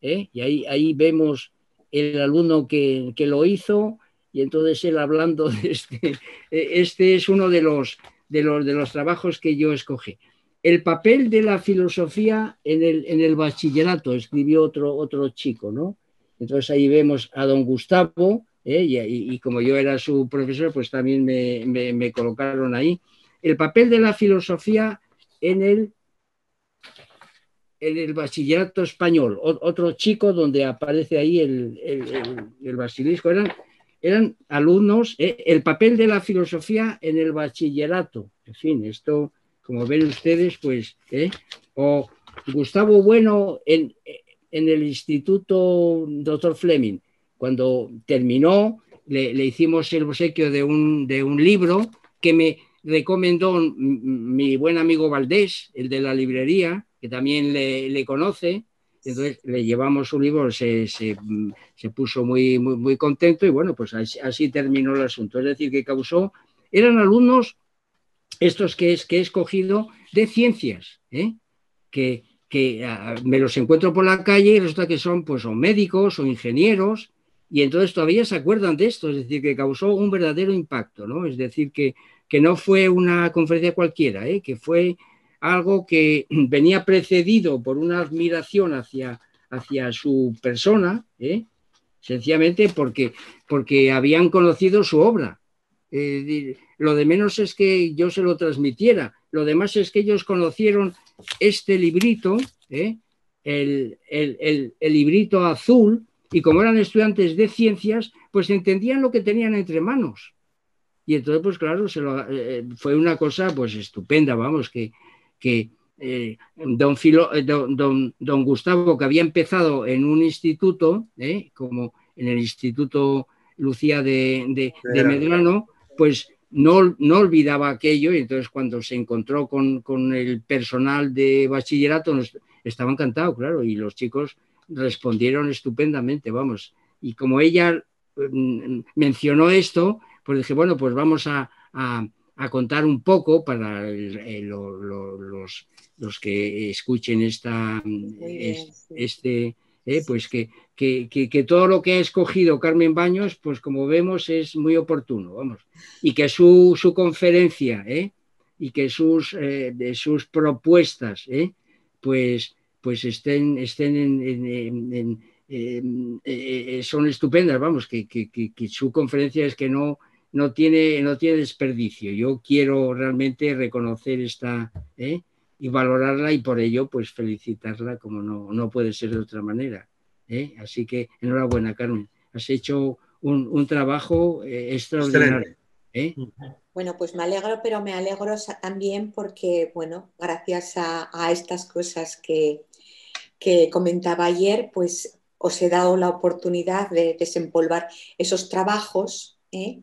¿eh? Y ahí, ahí vemos el alumno que, que lo hizo, y entonces él hablando de este, este es uno de los, de los, de los trabajos que yo escogí. El papel de la filosofía en el, en el bachillerato, escribió otro, otro chico, ¿no? Entonces ahí vemos a don Gustavo, ¿eh? Y, y, y como yo era su profesor, pues también me, me, me colocaron ahí. El papel de la filosofía en el, en el bachillerato español. O, otro chico donde aparece ahí el, el, el, el basilisco. Eran, eran alumnos, ¿eh? El papel de la filosofía en el bachillerato. En fin, esto, como ven ustedes, pues, ¿eh? O Gustavo Bueno en, en el Instituto Doctor Fleming. Cuando terminó, le, le hicimos el obsequio de un, de un libro que me recomendó mi buen amigo Valdés, el de la librería, que también le, le conoce. Entonces le llevamos un libro, se, se, se puso muy, muy, muy contento y bueno, pues así, así terminó el asunto. Es decir, que causó... Eran alumnos, estos que, es, que he escogido, de ciencias, ¿eh? que, que a, me los encuentro por la calle y resulta que son, pues, o médicos o ingenieros. Y entonces todavía se acuerdan de esto, es decir, que causó un verdadero impacto, ¿no? Es decir, que, que no fue una conferencia cualquiera, ¿eh? Que fue algo que venía precedido por una admiración hacia, hacia su persona, ¿eh? Sencillamente porque, porque habían conocido su obra. Eh, lo de menos es que yo se lo transmitiera, lo demás es que ellos conocieron este librito, ¿eh? el, el, el, el librito azul. Y como eran estudiantes de ciencias, pues entendían lo que tenían entre manos. Y entonces, pues claro, se lo, eh, fue una cosa pues estupenda, vamos, que, que eh, don, Filo, eh, don, don, don Gustavo, que había empezado en un instituto, eh, como en el Instituto Lucía de, de, de Medrano, pues no, no olvidaba aquello. Y entonces cuando se encontró con, con el personal de bachillerato, nos, estaba encantado, claro, y los chicos respondieron estupendamente, vamos. Y como ella mm, mencionó esto, pues dije, bueno, pues vamos a, a, a contar un poco para el, el, lo, lo, los, los que escuchen esta, este, este eh, pues que, que, que, que todo lo que ha escogido Carmen Baños, pues como vemos es muy oportuno, vamos. Y que su, su conferencia, eh, y que sus, eh, de sus propuestas, eh, pues... pues estén, estén en, en, en, en, en, en, son estupendas, vamos, que, que, que, que su conferencia es que no, no, tiene, no tiene desperdicio. Yo quiero realmente reconocer esta, ¿eh? Y valorarla, y por ello pues felicitarla, como no, no puede ser de otra manera, ¿eh? Así que enhorabuena, Carmen, has hecho un, un trabajo eh, extraordinario. ¿Eh? Bueno, pues me alegro, pero me alegro también porque, bueno, gracias a, a estas cosas que, que comentaba ayer, pues os he dado la oportunidad de desempolvar esos trabajos, ¿eh?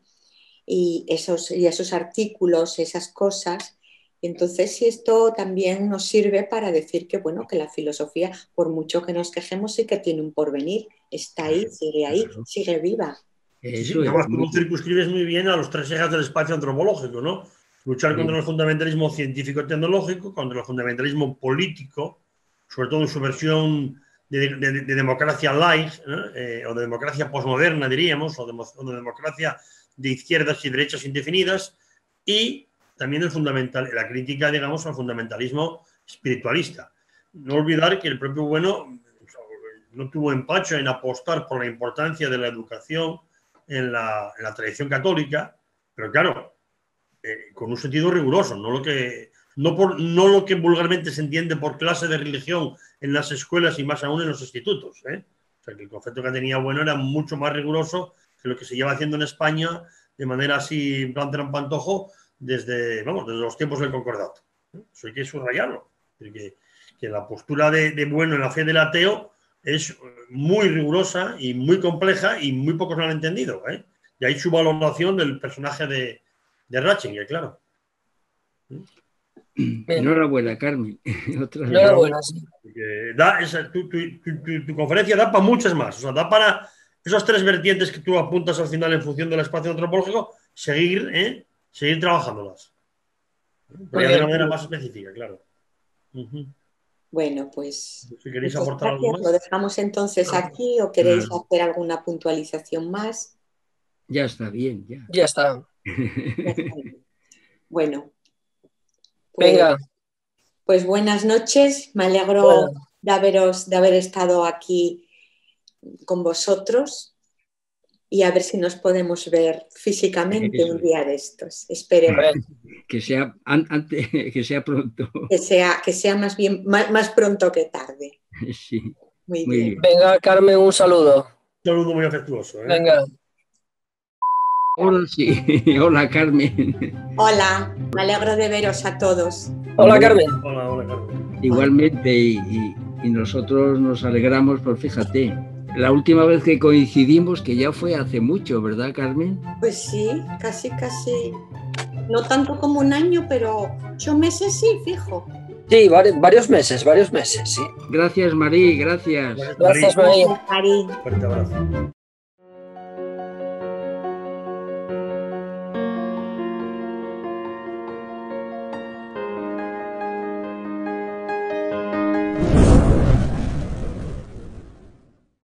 y, esos, y esos artículos, esas cosas. Entonces, si esto también nos sirve para decir que, bueno, que la filosofía, por mucho que nos quejemos, sí que tiene un porvenir, está ahí, sigue ahí, sigue viva. Eso es. Además, tú circunscribes muy bien a los tres ejes del espacio antropológico, ¿no? Luchar sí. contra el fundamentalismo científico-tecnológico, contra el fundamentalismo político, sobre todo en su versión de, de, de democracia light, ¿no? eh, o de democracia posmoderna, diríamos, o de, o de democracia de izquierdas y derechas indefinidas, y también el fundamental, la crítica, digamos, al fundamentalismo espiritualista. No olvidar que el propio Bueno no tuvo empacho en apostar por la importancia de la educación en la, en la tradición católica, pero claro, eh, con un sentido riguroso, no lo que, no, por, no lo que vulgarmente se entiende por clase de religión en las escuelas y más aún en los institutos, ¿eh? O sea, que el concepto que tenía Bueno era mucho más riguroso que lo que se lleva haciendo en España de manera así, en plan trampantojo, desde, vamos, desde los tiempos del concordato. Eso hay que subrayarlo, que, que la postura de, de Bueno en la fe del ateo es muy rigurosa y muy compleja y muy pocos lo han entendido, ¿eh? Y ahí su valoración del personaje de, de Ratzinger, claro. Enhorabuena, Carmen. Enhorabuena, sí. Da esa, tu, tu, tu, tu, tu conferencia da para muchas más, o sea, da para esas tres vertientes que tú apuntas al final en función del espacio antropológico, seguir, ¿eh? seguir trabajándolas. Pero de una manera más específica, claro. Uh-huh. Bueno, pues, si queréis aportar algo más, lo dejamos entonces aquí o queréis claro. hacer alguna puntualización más. Ya está bien, ya. Ya está. Ya está bien. Bueno. Pues, venga. Pues buenas noches. Me alegro bueno. de, haberos, de haber estado aquí con vosotros y a ver si nos podemos ver físicamente Eso. un día de estos. Esperemos. Que sea, antes, que sea pronto. Que sea, que sea más bien más, más pronto que tarde. Sí. Muy, muy bien. bien. Venga, Carmen, un saludo. Un saludo muy afectuoso, ¿eh? Venga. Hola, sí. Hola, Carmen. Hola, me alegro de veros a todos. Hola, Carmen. Hola, hola, Carmen. Igualmente, y, y, y nosotros nos alegramos, por fíjate, la última vez que coincidimos, que ya fue hace mucho, ¿verdad, Carmen? Pues sí, casi, casi... No tanto como un año, pero ocho meses sí, fijo. Sí, varios meses, varios meses, sí. Gracias, Marí, gracias. Gracias, Marí. Fuerte abrazo.